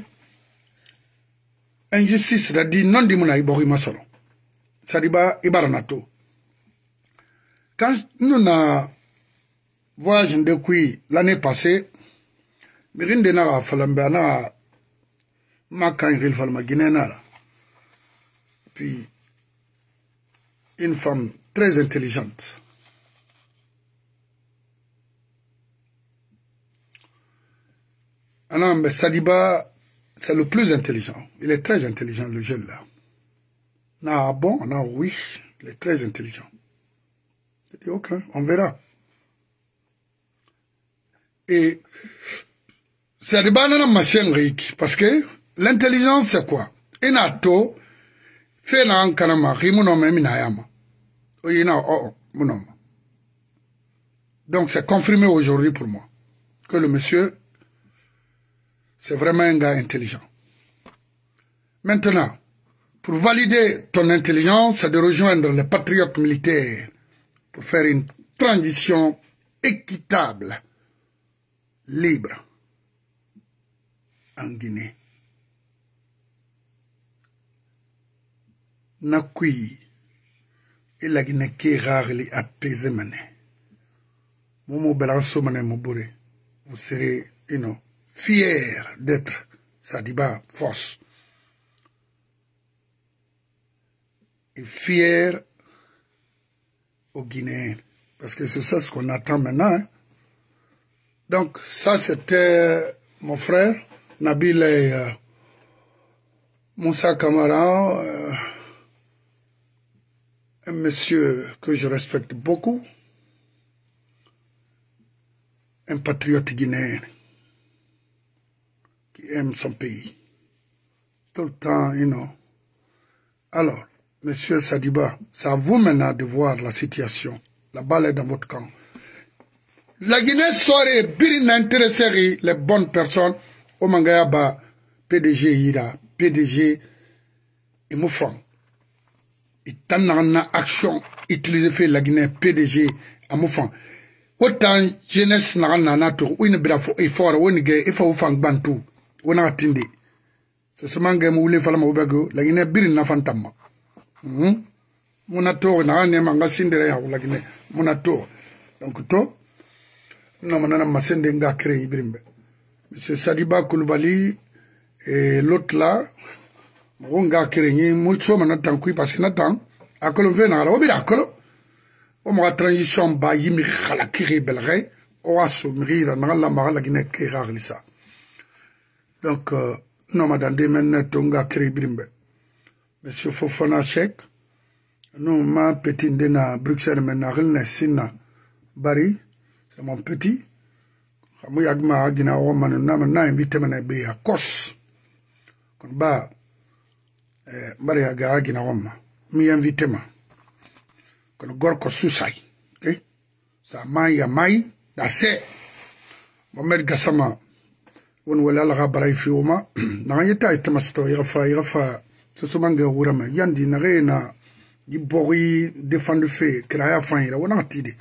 injustice da di non di muna ibohi masoro. Sadiba ibaranato. Quand nous na voyage de qui l'année passée, Mirinde na falambana makan ril falma guinéna. Puis une femme très intelligente. Ah non, mais Sadiba, c'est le plus intelligent. Il est très intelligent, le jeune là. Ah bon, non, oui, il est très intelligent. J'ai dit, ok, on verra. Et Sadiba n'a pas de parce que l'intelligence, c'est quoi? Il a tout fait dans Kanama, il a même donc c'est confirmé aujourd'hui pour moi que le monsieur c'est vraiment un gars intelligent. Maintenant, pour valider ton intelligence, c'est de rejoindre les patriotes militaires pour faire une transition équitable, libre, en Guinée. Nakui, il a Guinée qui est rare, il est apaisé. Vous serez, fier d'être Sadiba force et fier aux Guinéens parce que c'est ça ce qu'on attend maintenant hein. Donc ça c'était mon frère Nabilé Moussa Kamara, un monsieur que je respecte beaucoup, un patriote guinéen aime son pays. Tout le temps, Alors, monsieur Sadiba, c'est à vous maintenant de voir la situation. La balle est dans votre camp. La Guinée serait bien intéressée, les bonnes personnes, au Mangayaba, PDG Ira, PDG et Moufang. Et tant en action, utilisez la Guinée PDG à Moufang. Autant jeunesse n'a rien à tout, ou une brave effort, ou une guerre, il faut vous faire bantou. On a attendu. C'est ce mangue moulé falama obago. La Guinée birin na fantama. Monato na ane manga sindere ya la Guinée. Monato. Donc to. Non manana masende nga créé ibrimbe. Monsieur Sadiba Koulibaly et l'autre là. Monga créé ni mucho manatan kui parce que natan. Akolo vena la obira akolo. On m'a transition ba yimi khala kiri belre. Oaso mrira na la mara la Guinée kira glissa. Donc, non, madame, maintenant, Tonga Kribrimbe. Monsieur Fofona Chek, non, ma petit Ndin à Bruxelles, maintenant, Rilne Sina Bari, c'est mon petit. Amouyagma Agina Roman, non, invité mon ébé à Kos. Kon ba, Bari Aga Agina Roman, mi invité ma. Kon Gorko Susai, ok? Sa maï à maï, d'assez. Mohamed Gassama. On voit là la rabaille fioma. N'ayeta est masto. Il refa. Ce soir que Bourema Yandi n'arena. Il bourri défendre fait. Créa fin. Il a on a tiré.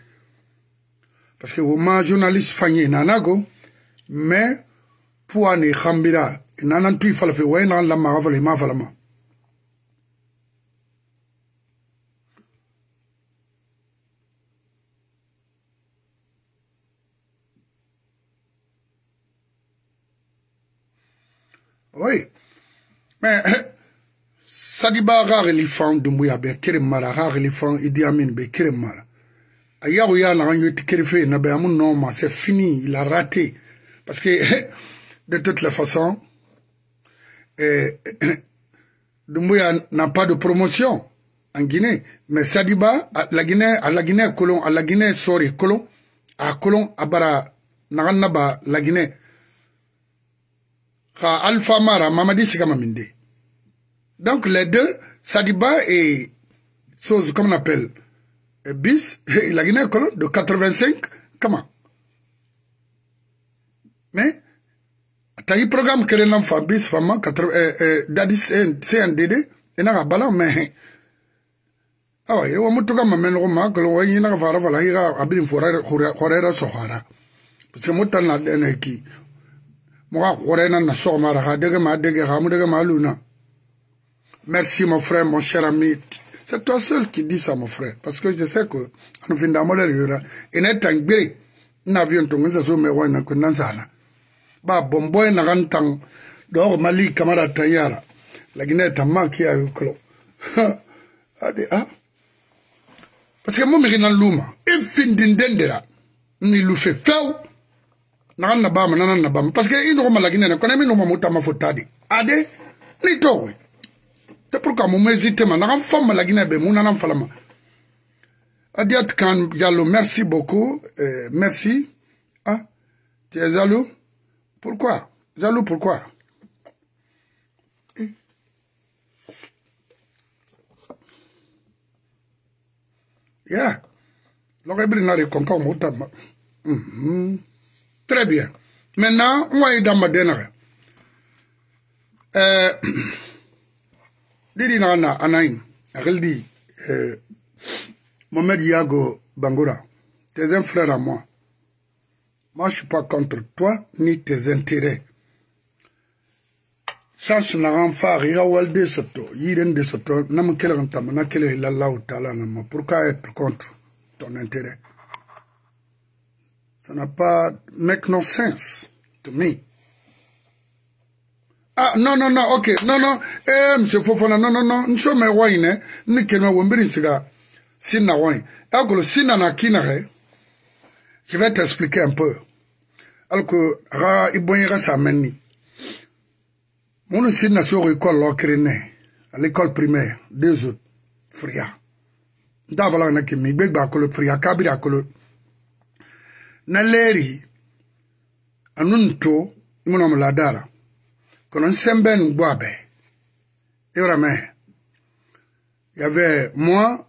Parce que Bourema journaliste fini n'anago. Mais pour aller Khambira. N'anantu il faut le faire. Ouais n'an la maravale mavalama. Oui, mais Sadiba rare l'éléphant de Mouya be Keremara, rare l'éléphant Idi Amin be Keremara. Ayaouya n'a rien eu de Kerifé, n'a pas mon nom, c'est fini, il a raté. Parce que de toutes les façons, Doumbouya n'a pas de promotion en Guinée. Mais Sadiba, à la Guinée, colon, à la Guinée, sorry, colon, à Bara, n'a rien à la Guinée. Alpha Mara, Mamadi Sigamaminde. Donc les deux, Sadiba et chose comme on appelle bis, il a gagné colonne de 85, comment? Mais t'as eu programme que l'on fait bis, femme, dadis c'est un DD, et n'a pas mais ah ouais, on m'a tout comme un roman que l'on voyait n'a pas voilà, il a abîmé Horera Sohara. Parce que moi, t'en as d'un qui. Merci mon frère, mon cher ami. C'est toi seul qui dis ça, mon frère. Parce que je sais que nous venons d'amoler le Yura. Et nous sommes bien. Nous avions tous les hommes qui nous ont fait. Bah, bon, bon, nous avons tant. Dehors, Mali, Kamara, Tayara. La Guinée est en manque à Yuklo. Ah, parce que moi, je suis dans l'Ouma. Et fin d'une dendera. Nous fait faux. Nous avons fait faux. Nous avons fait. Parce que nous avons la Guinée. Nous avons fait faux. Adé, nous avons fait. C'est pourquoi je m'hésite, je n'ai la Guinée, je n'ai pas de Adiat Kan Yalo, merci beaucoup, merci. Ah, tu es jaloux? Pourquoi? Jaloux pourquoi? Yeah. Très bien. Maintenant, on va y dans ma dernière. Didi Nana Anaïn, Rildi, Mohamed Yago Bangura, t'es un frère à moi. Moi, je ne suis pas contre toi, ni tes intérêts. Sache n'a rien fait, il y a eu des sotos, il y a eu des sotos, n'a pas qu'elle rentre, n'a qu'elle est là où t'as là, pourquoi être contre ton intérêt? Ça n'a pas, make no sense to me. Ah, non, non, non, ok, non, non, monsieur Fofona, non, non, non, monsieur Mewaine, Nikel Mawambiri Siga, Sina Wain. Alors que le Sina Nakinare, je vais t'expliquer un peu. Alors que Ra Iboyera Sameni, mon Sina sur l'école Locrené, à l'école primaire, 2 août, Fria. D'avala Nakimi, Begbakolo, Fria, Kabirakolo, Naleri, Anunto, Imam Ladara. Quand on s'en bat, nous boit. Et vraiment, il y avait moi,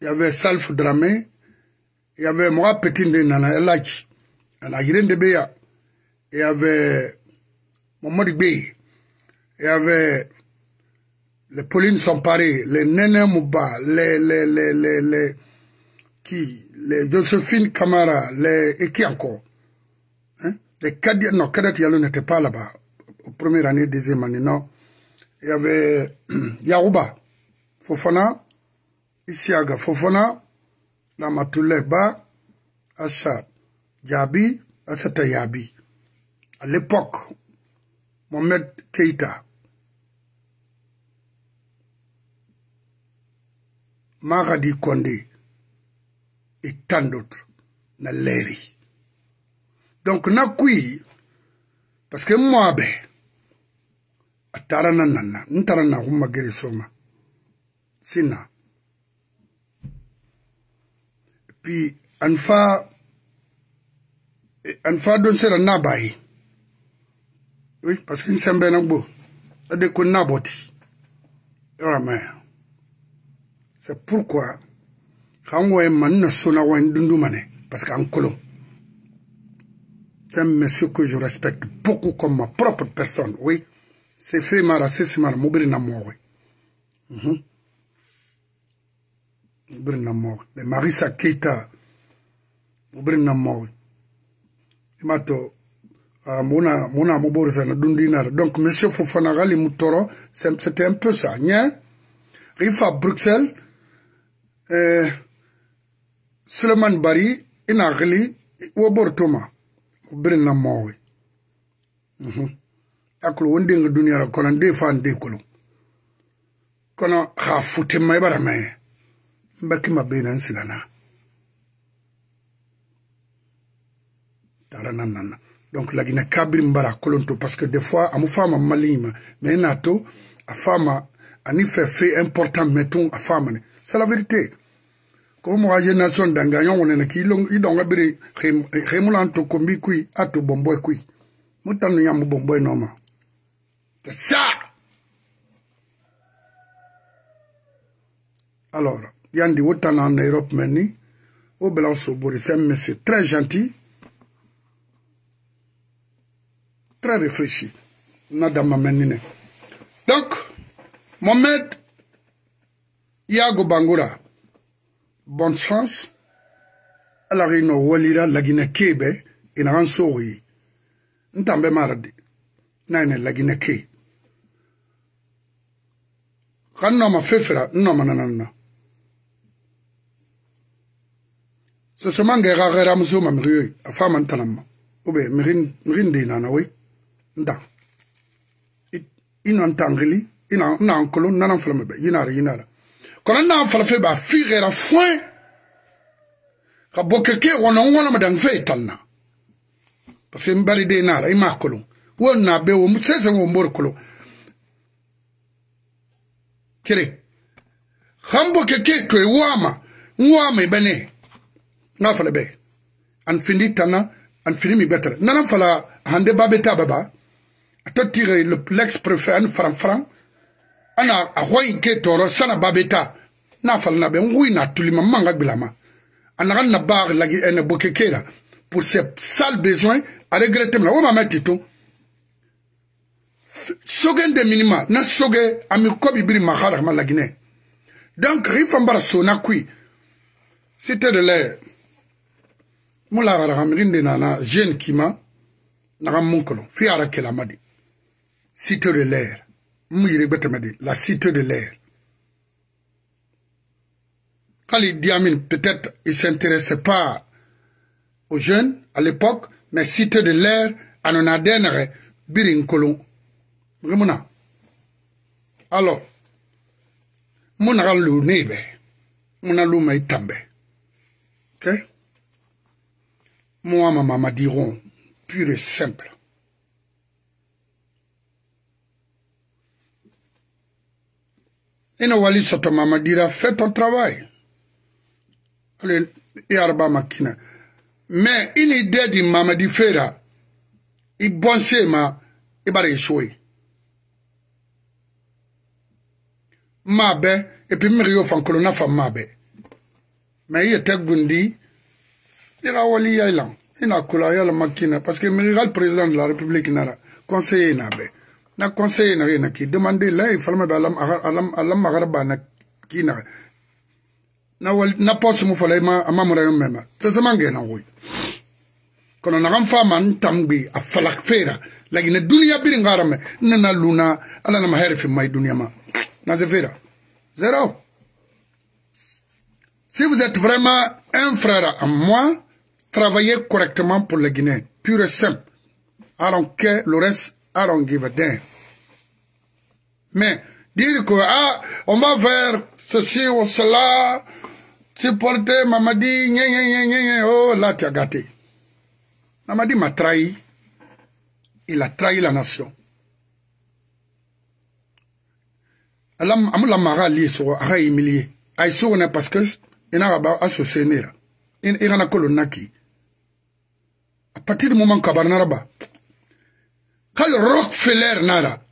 il y avait Salfou Dramé, il y avait moi, Petit Ndin, il y avait Mamadi, il y avait les Paulines Sampari, les Néné Mouba, les Josephine Kamara, et qui encore? Hein? Les Kadat, non, Kadat Yalou n'était pas là-bas. Première année, deuxième année, non. Il y avait Yaouba, Fofona, Isiaga Fofona, La Matouleba Asha Diabi, à l'époque, Mohamed Keita, Mohamed Konde et tant d'autres, Naleri. Donc, Nakui, parce que moi, ben, Atarana nana, ntarana humagiri soma. Sina. Et puis, Anfa don sera nabai. Oui, parce qu'il s'en ben nabo. Adeko naboti. C'est pourquoi, Kangwe man sona wan dundumane, parce qu'en colon. C'est un monsieur que je respecte beaucoup comme ma propre personne, oui. C'est fait mara, c'est mara, m'oublie na moi, oui. M'oublie na moi, les Marissa Keita, m'oublie na moi, oui. Et maintenant, mona m'oborza na dundinar. Donc, monsieur Fofana Gali Moutoro, c'était un peu ça, nien. Rifa à Bruxelles, Suleiman Bari, Inagli, Wobor Thomas, m'oublie na moi, oui. Akulu wende nga dunia la kona ndefa ndekulu. Kona hafute maibara maye. Mbaki mabina nsigana. Taranana. Donc la Guinée kabiri mbara kolonto. Parce que des fois, amufama malima. Mais nato, afama, anife fait important metung afama. C'est la vérité. Comme moi, j'ai nation d'angayon, on est qui idonga biri remulanto kombi kui, ato bomboy kui. Moutanu yamu bomboy noma. C'est ça. Alors, il y a des gens en Europe, c'est un monsieur très gentil, très réfléchi. Donc, Mohamed Yago Bangura, bonne chance. Alors, il y a des gens qui sont en Guinée, et ntambe maradi naine lagine ke kanno ma fefra no mananana so somanga gagara musuma mriyo afama ntalama obe mirin dina na we nda ino ntangili ina na ankolo nana flama be yinara kono na falafe ba figera foin ka bokeke wonongona madang feitanna parce que mbali de nara imakolo wonna be wo mutsese wo morkolo kire hambo keke ko wama wama bene na fala be an finitana an finimi better nana fala hande babeta baba atotire l'ex-préfet an franc ana ahoy ke toro sana babeta na fala na be wina tulima manga bilama ana na bar la en bokeke la pour ces sales besoins, à regretter, là, on va mettre tout. Sogen de minima, n'a soge, amikobi biri mahar, ma la Guinée. Donc, rifambar sonakui, c'était de l'air. Moula ramrinde nana, jeune kima, n'a mon colon, fiara qu'elle a madi. Cité de l'air, mouille bête madi, la cité de l'air. Kali Diamine, peut-être, il s'intéressait pas aux jeunes, à l'époque, mais cité de l'air, à nos adènes, birinkolon. Vraiment. Alors, mon alou nebe, mon alou maïtambe. Ok? Moi, ma maman diront, pur et simple. Et nous, Wali, soto maman dira, fais ton travail. Allez, yarba makina. Mais une idée de Mamadi Fera, il bonse ma, il va échouer. Mabe, et puis Mirio Fancolona fa Mabe. Mais il était Gundi, il a Wali Yailan, il a Koulaya la Makina, parce que Mirio le président de la République n'a conseillé Nabe. N'a conseillé Narina qui demandait là, il fallait me balam alam Magarabana qui n'a. Na poste mu fala ma amamura yo mema tsamanga na ngoi kono na gamfa man tambi afalak fera lagina dunia biringara me nana luna ala na mahari fi mai dunia ma na zefera zéro. Si vous êtes vraiment un frère à moi, travaillez correctement pour la Guinée, pur et simple. I don't care le reste, I don't give a damn. Mais dire que ah on va faire ceci ou cela, supporter Mamadi, oh là tu as gâté. Mamadi m'a trahi. Il a trahi la nation. Allah m'a marali sur Ara humilié. Aïssou on est parce que il n'a pas associé Nera. Il en a colonnaki. À partir du moment Kabarnaraba, quand Rockefeller Nara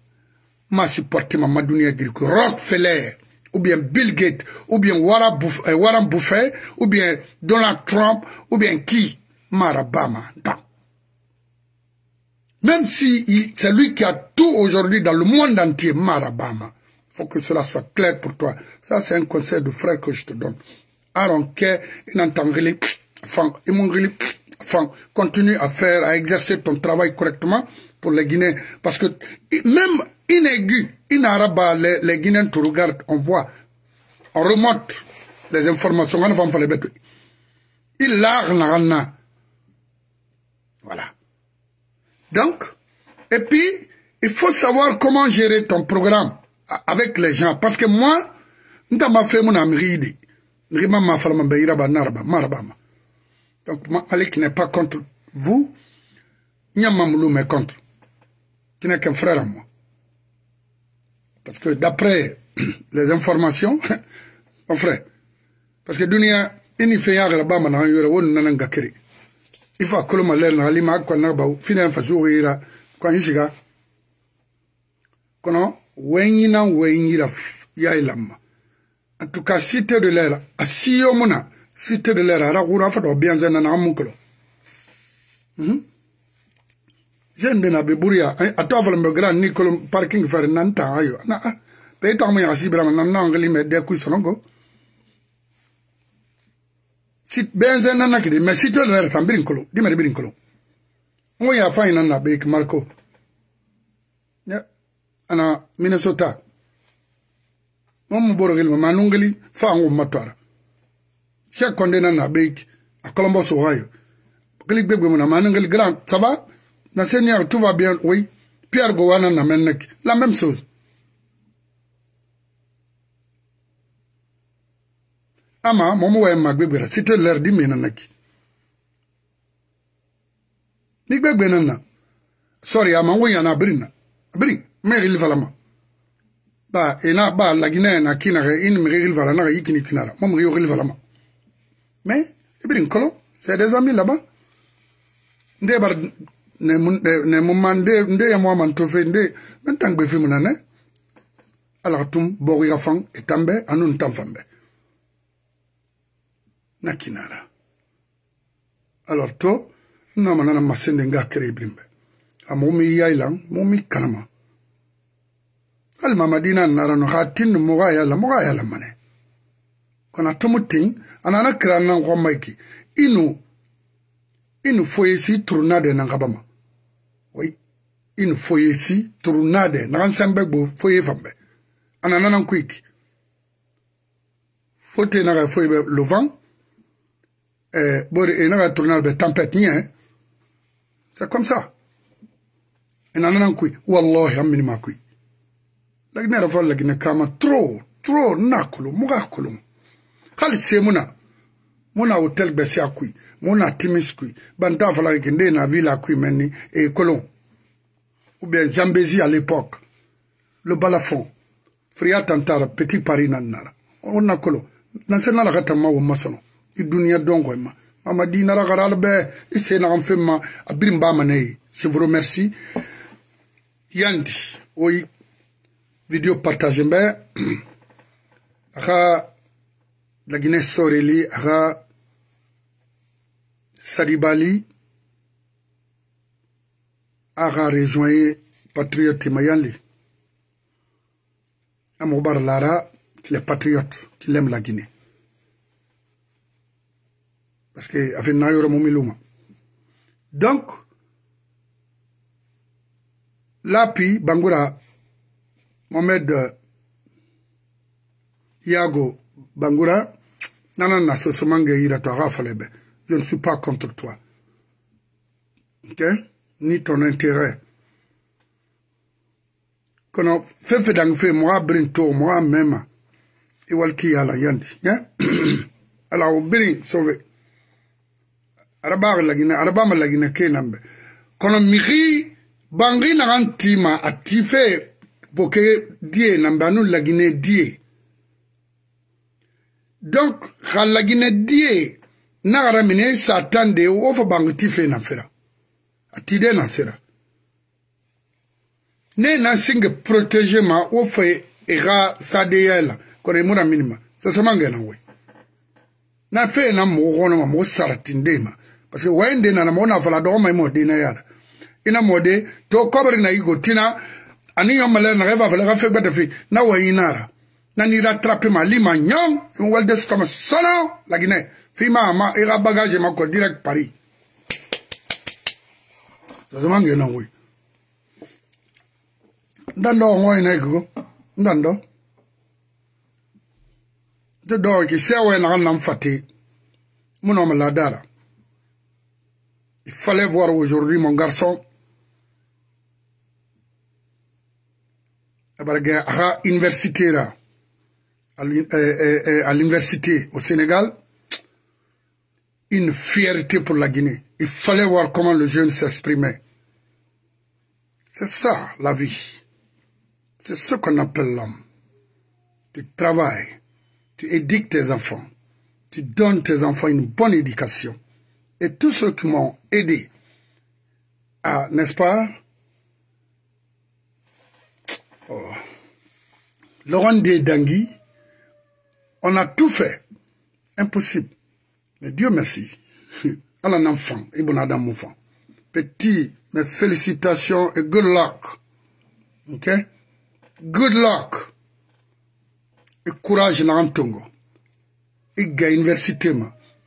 m'a supporté Mamadounia Girku, Rockefeller, ou bien Bill Gates, ou bien Warren Buffett, ou bien Donald Trump, ou bien qui Marabama. Même si c'est lui qui a tout aujourd'hui dans le monde entier, Marabama. Il faut que cela soit clair pour toi. Ça, c'est un conseil de frère que je te donne. Aronke, il entend Rili, il m'en Rili, continue à faire, à exercer ton travail correctement pour les Guinéens. Parce que même inaigu, inaraba, les Guinéens te regardent, on voit, on remonte les informations. Il l'arna. Voilà. Donc, et puis, il faut savoir comment gérer ton programme avec les gens. Parce que moi, donc, Malik n'est pas contre vous, Nyamamlou mais contre. Qui n'est qu'un frère à moi. Parce que d'après les informations, mon frère, parce que dunia il fait un rabat maintenant, il y aura un nanangakiri. Il faut que l'homme l'air dans l'ima, qu'on n'a pas fini un fazour, il a quand il s'y a qu'on a ouénina ouénira yaïlam. En tout cas, cité de l'air, à Siyomuna, cité de l'air, à Ragoura, faut bien zen en amoukolo. J'aime bien la bébouria. À toi, le grand Nicolas Parking Fernand. Peut-être que je suis en train de des coups sur le go. Si tu es un peu de temps, tu es un peu de temps. Moi ya faina na break Marco. Ya ana Minnesota. Mom borogel manungeli fango matara. Chaque condena na break à Columbus Ohio. Glik begbe na manungeli grand ça va? Na seigneur tout va bien oui. Pierre Gowana na menek la même chose. Ama momo wa magbegbe c'était l'air du menanek. Nigbe benana. Sorry ama woyana brina. Bri meril valama. Ba ena ba lagina na kinare in meril valana ikini kinara. Mom rioril valama. Mais ibrin kolo, c'est des amis là-bas. Ndebar ne momande ndé ya moman tofe ndé mentangbe fimunana. Alors tum bori afang etambe anun tamfambe. Na kinara. Alors to na manana masendenga kere brimbe amomi yailang momi kanama al mamadina narano hatin mogaya la mane kana tumutin anana krana ngomaiki inu foyesi tournade nangabama oui inu foyesi tournade nansambe bo foyefambe anana nankuiki fote na foyebe le vent boré na tournade tempête nien. C'est comme ça. Et nan nan kui. Wallahi amini ma kui. La guinée rafale la guinée kama trop nakulu, mugakulu. Khali se muna. Muna hotel besi a kui. Muna timis kui. Banta fala guinée na ville a kui meni et colon. Ou bien Jambézi à l'époque. Le balafon. Fria tantara, petit Paris nanara. On a colon. Nansena la gata ma ou masano. Idunia dongo ema. Je vous remercie. Yandi, oui, vidéo partagée. La Guinée Soreli, Sadibali, rejoint Patriote Mayanli. Amoubar Lara, qui est patriote, qui aime la Guinée. Parce que avec Nayoro Momiluma. Donc, l'API, Bangura, Mohamed Yago Bangura, nanana, ce somangue irato rafalebe. Je ne suis pas contre toi. Ok? Ni ton intérêt. Quand on fait d'angfé, moi, brinto, moi, même. Igual qui a la yandi. Alors, on brin, sauvé. Araba lagine araba malagine kenambe kono miri bangi na antima atife boke die nambanu lagine die donc lagine die na ramine satande ofo bangi tife na fera atide na sera ne na singe protéger ma ofo era sadeyela kono mura minima sasa mangena we na fe na mugono ma saratindema. Parce que ouais, des nanas, on a fait la dame, mais moi, des nanas. Ina modé, toi, comme il n'a eu gotina, ani on malheur n'arrive à faire la fête de fille. Na ouais inara, na ni rattraper ma lima nyang, on va le descendre comme solo. La Guinée, fima ma ira bagage ma colle direct Paris. Ça se mange non oui. Dando moi n'a eu go, dando. De dehors qui sait ouais n'a rien faté. Mon homme la dara. Il fallait voir aujourd'hui mon garçon. À l'université au Sénégal, une fierté pour la Guinée. Il fallait voir comment le jeune s'exprimait. C'est ça la vie. C'est ce qu'on appelle l'homme. Tu travailles, tu éduques tes enfants, tu donnes tes enfants une bonne éducation. Et tous ceux qui m'ont aidé à, n'est-ce pas, oh. Laurent Dangui, on a tout fait. Impossible. Mais Dieu merci. À un enfant, et bon adam enfant. Petit, mes félicitations et good luck. Ok? Good luck. Et courage dans le Tongo. Et l'université,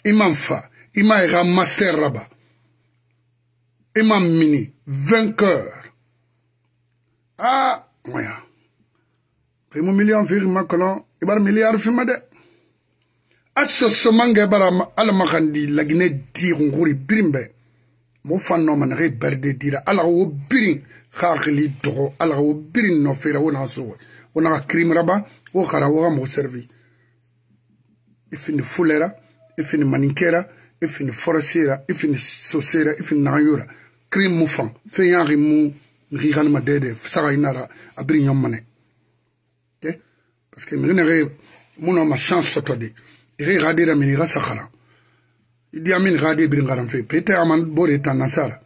il m'en fait. Il m'a ramassé rabat. Imam Mini, vainqueur. Ah, ouais. Il y a un million de firmes, il y a un milliard de firmes. La Guinée dit qu'on court birimbe. Mon fan n'a pas berdé dira. Allah ou birin, chargé d'or. Allah ou birin n'a fait rien à sauver. On a crime là-bas, on a rawa mon servi. Il fait une foulera, il fait une maniquera, il fait une forcera, il fait une saucera, il fait une naïura. Crime moufan, fait un rimou. Rigan ma dede, sarainara, abrignon mané. Parce que mon ma chance s'attendait. Il regardait la minera sahara. Il dit Amin radé bringaran fait. Pété Aman Boré Tanasara.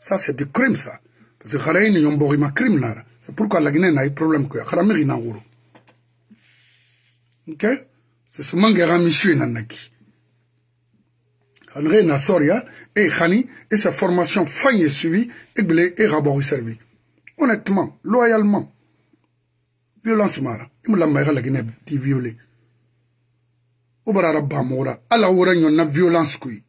Ça c'est du crime ça. Parce que Kharaïn yon borima crime là. C'est pourquoi la Guinée n'a eu problème que Kharamiri n'a ouro. Ok? C'est ce mangera monsieur nanaki. André Nassoria et Khani et sa formation fagne suivie et blé et rabot servi. Honnêtement, loyalement. Violence mara. Il me la Guinée dit violer. Obara rabba mora. Ala oura yon na violence kui.